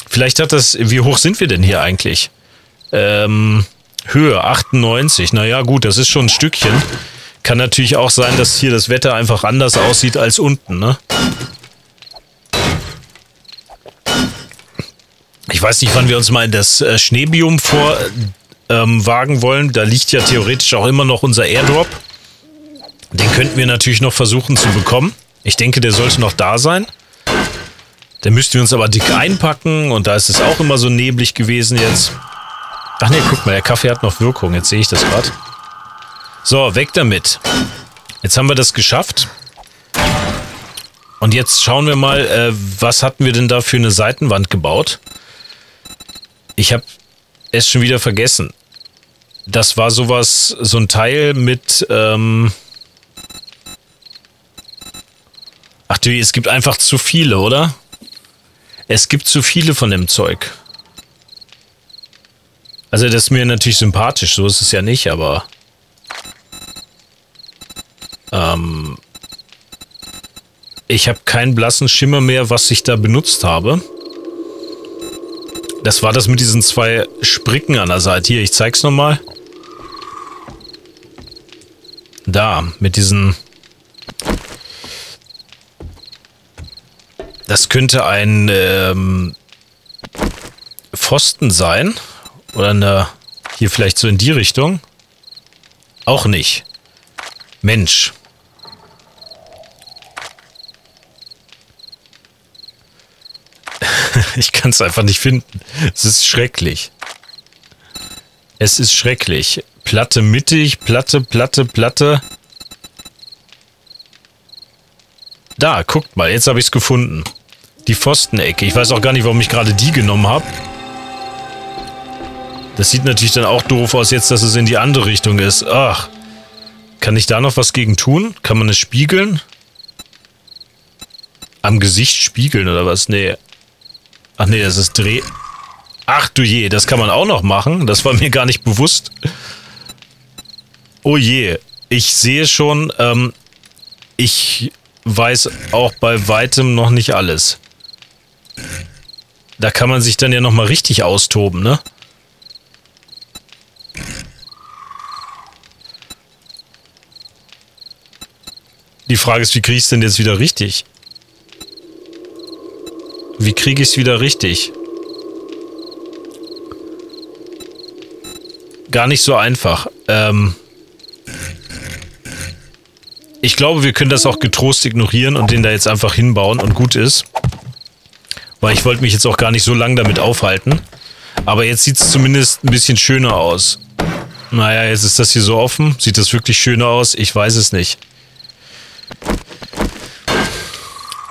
Vielleicht hat das... Wie hoch sind wir denn hier eigentlich? Ähm, Höhe achtundneunzig. Naja gut, das ist schon ein Stückchen. Kann natürlich auch sein, dass hier das Wetter einfach anders aussieht als unten, ne? Ich weiß nicht, wann wir uns mal in das äh, Schneebiom vorwagen ähm, wollen. Da liegt ja theoretisch auch immer noch unser Airdrop. Den könnten wir natürlich noch versuchen zu bekommen. Ich denke, der sollte noch da sein. Dann müssten wir uns aber dick einpacken. Und da ist es auch immer so neblig gewesen jetzt. Ach ne, guck mal, der Kaffee hat noch Wirkung. Jetzt sehe ich das gerade. So, weg damit. Jetzt haben wir das geschafft. Und jetzt schauen wir mal, äh, was hatten wir denn da für eine Seitenwand gebaut? Ich habe es schon wieder vergessen. Das war sowas, so ein Teil mit, ähm ach du, es gibt einfach zu viele, oder? Es gibt zu viele von dem Zeug. Also das ist mir natürlich sympathisch, so ist es ja nicht, aber... Ähm... Ich habe keinen blassen Schimmer mehr, was ich da benutzt habe. Das war das mit diesen zwei Spricken an der Seite. Hier, ich zeig's nochmal. Da, mit diesen... Das könnte ein ähm, Pfosten sein. Oder eine... Hier vielleicht so in die Richtung. Auch nicht. Mensch. Ich kann es einfach nicht finden. Es ist schrecklich. Es ist schrecklich. Platte mittig, Platte, Platte, Platte. Da, guckt mal. Jetzt habe ich es gefunden. Die Pfostenecke. Ich weiß auch gar nicht, warum ich gerade die genommen habe. Das sieht natürlich dann auch doof aus jetzt, dass es in die andere Richtung ist. Ach. Kann ich da noch was gegen tun? Kann man es spiegeln? Am Gesicht spiegeln oder was? Nee. Ach nee, das ist Dreh... Ach du je, das kann man auch noch machen. Das war mir gar nicht bewusst. Oh je, ich sehe schon, ähm, ich weiß auch bei weitem noch nicht alles. Da kann man sich dann ja nochmal richtig austoben, ne? Die Frage ist, wie kriege ich es denn jetzt wieder richtig? Wie kriege ich es wieder richtig? Gar nicht so einfach. Ähm ich glaube, wir können das auch getrost ignorieren und den da jetzt einfach hinbauen und gut ist. Weil ich wollte mich jetzt auch gar nicht so lange damit aufhalten. Aber jetzt sieht es zumindest ein bisschen schöner aus. Naja, jetzt ist das hier so offen. Sieht das wirklich schöner aus? Ich weiß es nicht.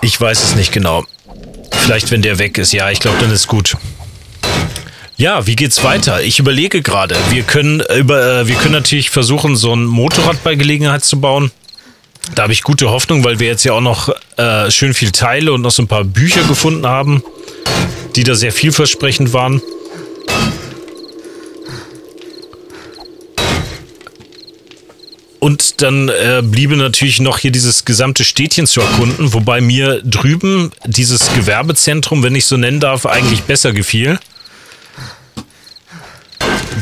Ich weiß es nicht genau. Vielleicht, wenn der weg ist. Ja, ich glaube, dann ist gut. Ja, wie geht's weiter? Ich überlege gerade. Wir können über, äh, wir können natürlich versuchen, so ein Motorrad bei Gelegenheit zu bauen. Da habe ich gute Hoffnung, weil wir jetzt ja auch noch äh, schön viel Teile und noch so ein paar Bücher gefunden haben, die da sehr vielversprechend waren. Und dann äh, bliebe natürlich noch hier dieses gesamte Städtchen zu erkunden, wobei mir drüben dieses Gewerbezentrum, wenn ich so nennen darf, eigentlich besser gefiel.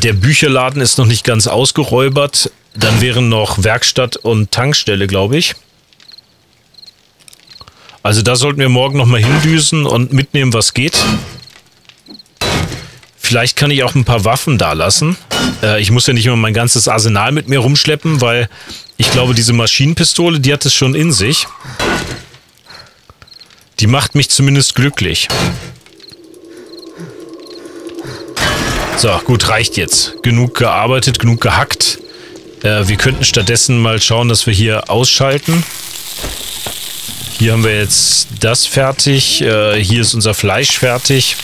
Der Bücherladen ist noch nicht ganz ausgeräubert. Dann wären noch Werkstatt und Tankstelle, glaube ich. Also da sollten wir morgen nochmal hindüsen und mitnehmen, was geht. Vielleicht kann ich auch ein paar Waffen da lassen. Äh, ich muss ja nicht immer mein ganzes Arsenal mit mir rumschleppen, weil ich glaube, diese Maschinenpistole, die hat es schon in sich. Die macht mich zumindest glücklich. So, gut, reicht jetzt. Genug gearbeitet, genug gehackt. Äh, wir könnten stattdessen mal schauen, dass wir hier ausschalten. Hier haben wir jetzt das fertig. Äh, hier ist unser Fleisch fertig.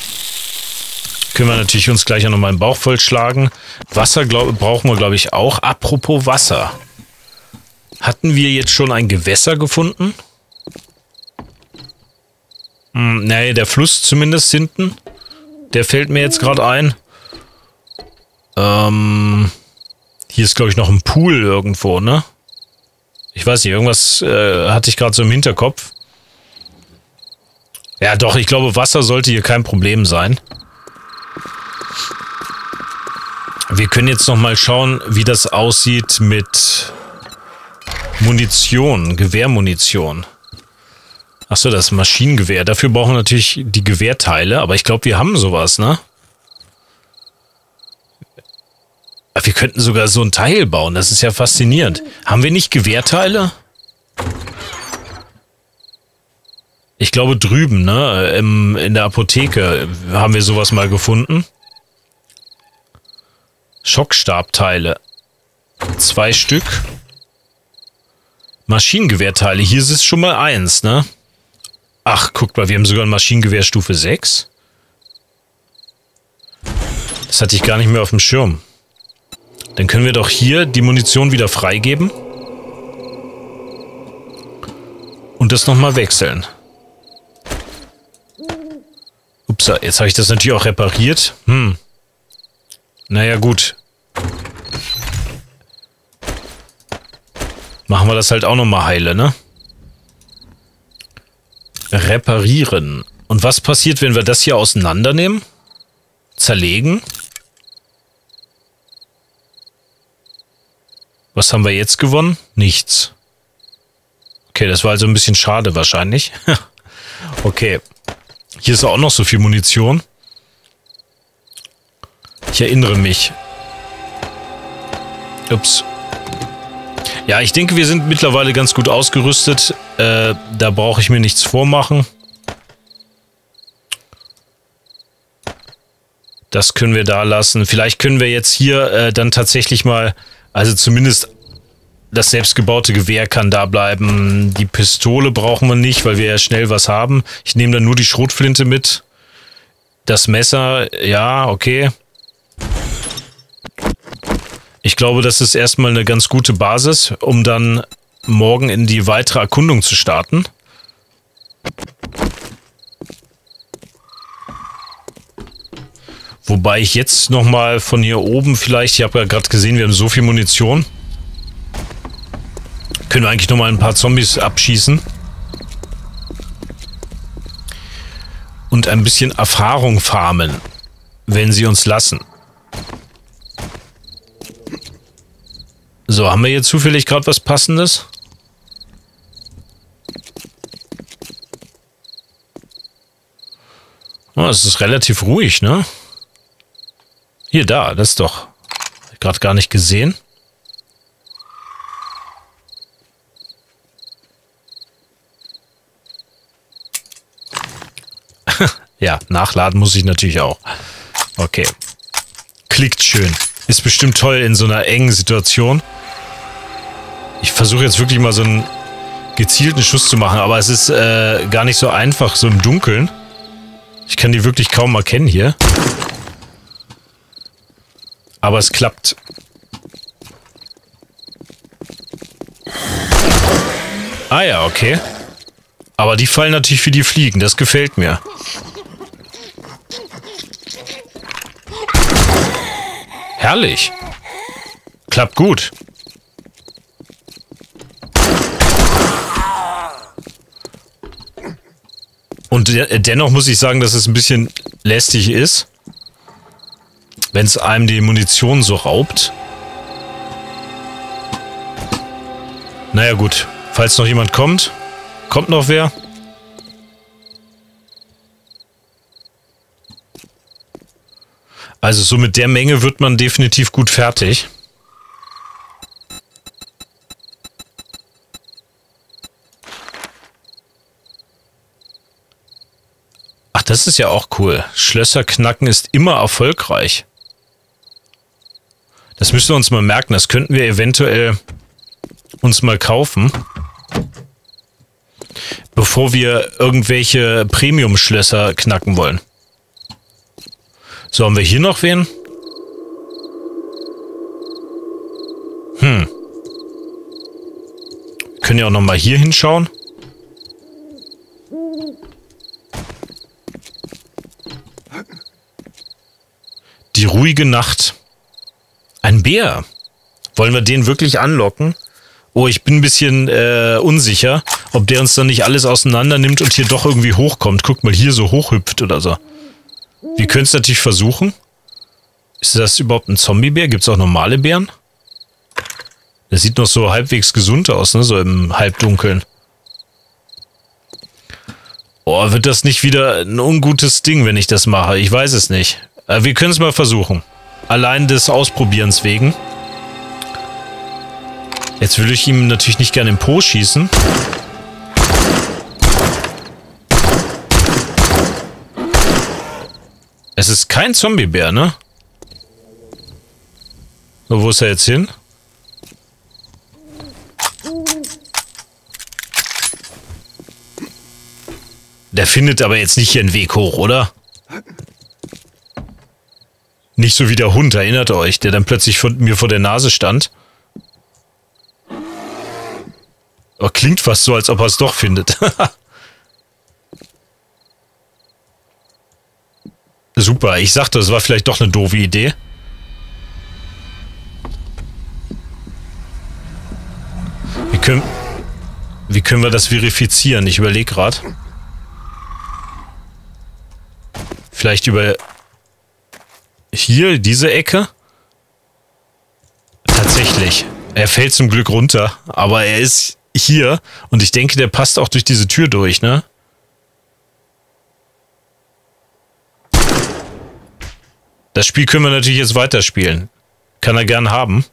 Können wir natürlich uns gleich auch nochmal den Bauch vollschlagen. Wasser glaub, brauchen wir, glaube ich, auch. Apropos Wasser. Hatten wir jetzt schon ein Gewässer gefunden? Hm, nee, der Fluss zumindest hinten. Der fällt mir jetzt gerade ein. Ähm, hier ist, glaube ich, noch ein Pool irgendwo, ne? Ich weiß nicht, irgendwas äh, hatte ich gerade so im Hinterkopf. Ja doch, ich glaube, Wasser sollte hier kein Problem sein. Wir können jetzt noch mal schauen, wie das aussieht mit Munition, Gewehrmunition. Achso, das Maschinengewehr. Dafür brauchen wir natürlich die Gewehrteile, aber ich glaube, wir haben sowas, ne? Wir könnten sogar so ein Teil bauen, das ist ja faszinierend. Haben wir nicht Gewehrteile? Ich glaube, drüben, ne? Im, in der Apotheke haben wir sowas mal gefunden. Schockstabteile. Zwei Stück. Maschinengewehrteile. Hier ist es schon mal eins, ne? Ach, guck mal, wir haben sogar ein Maschinengewehr Stufe sechs. Das hatte ich gar nicht mehr auf dem Schirm. Dann können wir doch hier die Munition wieder freigeben. Und das nochmal wechseln. Ups, jetzt habe ich das natürlich auch repariert. Hm. Naja, gut. Machen wir das halt auch nochmal heile, ne? Reparieren. Und was passiert, wenn wir das hier auseinandernehmen? Zerlegen. Was haben wir jetzt gewonnen? Nichts. Okay, das war also ein bisschen schade wahrscheinlich. Okay. Hier ist auch noch so viel Munition. Ich erinnere mich. Ups. Ja, ich denke, wir sind mittlerweile ganz gut ausgerüstet. Äh, da brauche ich mir nichts vormachen. Das können wir da lassen. Vielleicht können wir jetzt hier äh, dann tatsächlich mal, also zumindest das selbstgebaute Gewehr kann da bleiben. Die Pistole brauchen wir nicht, weil wir ja schnell was haben. Ich nehme dann nur die Schrotflinte mit. Das Messer, ja, okay. Ich glaube, das ist erstmal eine ganz gute Basis, um dann morgen in die weitere Erkundung zu starten. Wobei ich jetzt nochmal von hier oben vielleicht, ich habe ja gerade gesehen, wir haben so viel Munition. Können wir eigentlich nochmal ein paar Zombies abschießen. Und ein bisschen Erfahrung farmen, wenn sie uns lassen. So, haben wir hier zufällig gerade was Passendes? Oh, es ist relativ ruhig, ne? Hier, da, das ist doch. Gerade gar nicht gesehen. Ja, nachladen muss ich natürlich auch. Okay. Klickt schön. Ist bestimmt toll in so einer engen Situation. Ich versuche jetzt wirklich mal so einen gezielten Schuss zu machen, aber es ist äh, gar nicht so einfach, so im Dunkeln. Ich kann die wirklich kaum erkennen hier. Aber es klappt. Ah ja, okay. Aber die fallen natürlich wie die Fliegen, das gefällt mir. Herrlich. Klappt gut. Und dennoch muss ich sagen, dass es ein bisschen lästig ist, wenn es einem die Munition so raubt. Naja gut, falls noch jemand kommt. Kommt noch wer? Also so mit der Menge wird man definitiv gut fertig. Das ist ja auch cool. Schlösser knacken ist immer erfolgreich. Das müssen wir uns mal merken. Das könnten wir eventuell uns mal kaufen. Bevor wir irgendwelche Premium-Schlösser knacken wollen. So, haben wir hier noch wen? Hm. Können ja auch nochmal hier hinschauen. Die ruhige Nacht. Ein Bär. Wollen wir den wirklich anlocken? Oh, ich bin ein bisschen äh, unsicher, ob der uns dann nicht alles auseinander nimmt und hier doch irgendwie hochkommt. Guck mal, hier so hochhüpft oder so. Wir können es natürlich versuchen. Ist das überhaupt ein Zombie-Bär? Gibt es auch normale Bären? Der sieht noch so halbwegs gesund aus, ne? So im Halbdunkeln. Oh, wird das nicht wieder ein ungutes Ding, wenn ich das mache? Ich weiß es nicht. Wir können es mal versuchen. Allein des Ausprobierens wegen. Jetzt will ich ihm natürlich nicht gerne im Po schießen. Es ist kein Zombiebär, ne? So, wo ist er jetzt hin? Der findet aber jetzt nicht hier einen Weg hoch, oder? Nicht so wie der Hund, erinnert euch, der dann plötzlich von mir vor der Nase stand. Aber klingt fast so, als ob er es doch findet. Super, ich sagte, das war vielleicht doch eine doofe Idee. Wie können, wie können wir das verifizieren? Ich überlege gerade. Vielleicht über... Hier, diese Ecke? Tatsächlich. Er fällt zum Glück runter, aber er ist hier und ich denke, der passt auch durch diese Tür durch, ne? Das Spiel können wir natürlich jetzt weiterspielen. Kann er gern haben.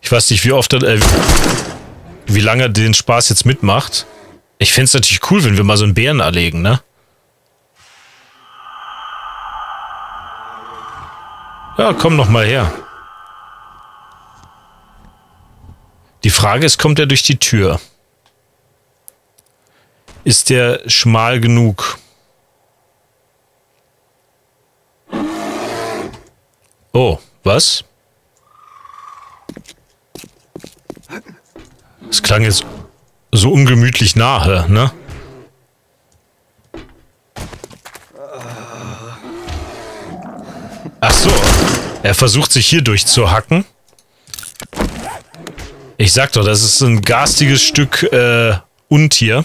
Ich weiß nicht, wie oft er, äh, wie lange er den Spaß jetzt mitmacht. Ich fände es natürlich cool, wenn wir mal so einen Bären erlegen, ne? Ja, komm noch mal her. Die Frage ist, kommt er durch die Tür? Ist der schmal genug? Oh, was? Das klang jetzt so ungemütlich nahe, ne? Ach so. Er versucht sich hier durchzuhacken. Ich sag doch, das ist ein garstiges Stück äh, Untier.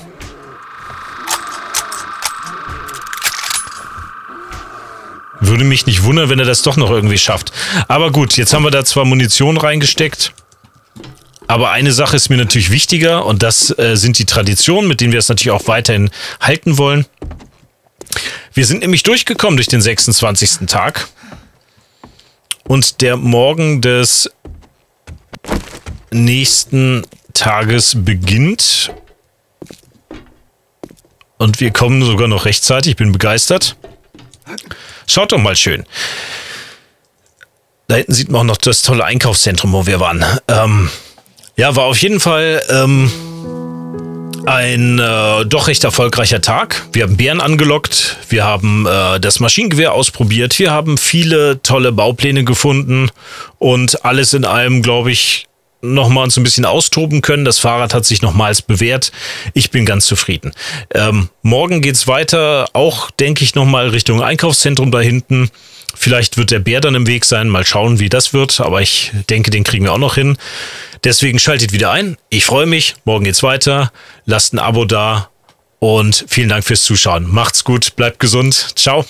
Würde mich nicht wundern, wenn er das doch noch irgendwie schafft. Aber gut, jetzt haben wir da zwar Munition reingesteckt. Aber eine Sache ist mir natürlich wichtiger und das äh, sind die Traditionen, mit denen wir es natürlich auch weiterhin halten wollen. Wir sind nämlich durchgekommen durch den sechsundzwanzigsten Tag. Und der Morgen des nächsten Tages beginnt. Und wir kommen sogar noch rechtzeitig. Ich bin begeistert. Schaut doch mal schön. Da hinten sieht man auch noch das tolle Einkaufszentrum, wo wir waren. Ähm, ja, war auf jeden Fall ähm, ein äh, doch recht erfolgreicher Tag. Wir haben Bären angelockt. Wir haben äh, das Maschinengewehr ausprobiert. Wir haben viele tolle Baupläne gefunden. Und alles in allem, glaube ich, nochmal uns ein bisschen austoben können. Das Fahrrad hat sich nochmals bewährt. Ich bin ganz zufrieden. Ähm, morgen geht's weiter. Auch, denke ich, nochmal Richtung Einkaufszentrum da hinten. Vielleicht wird der Bär dann im Weg sein. Mal schauen, wie das wird. Aber ich denke, den kriegen wir auch noch hin. Deswegen schaltet wieder ein. Ich freue mich. Morgen geht's weiter. Lasst ein Abo da. Und vielen Dank fürs Zuschauen. Macht's gut. Bleibt gesund. Ciao.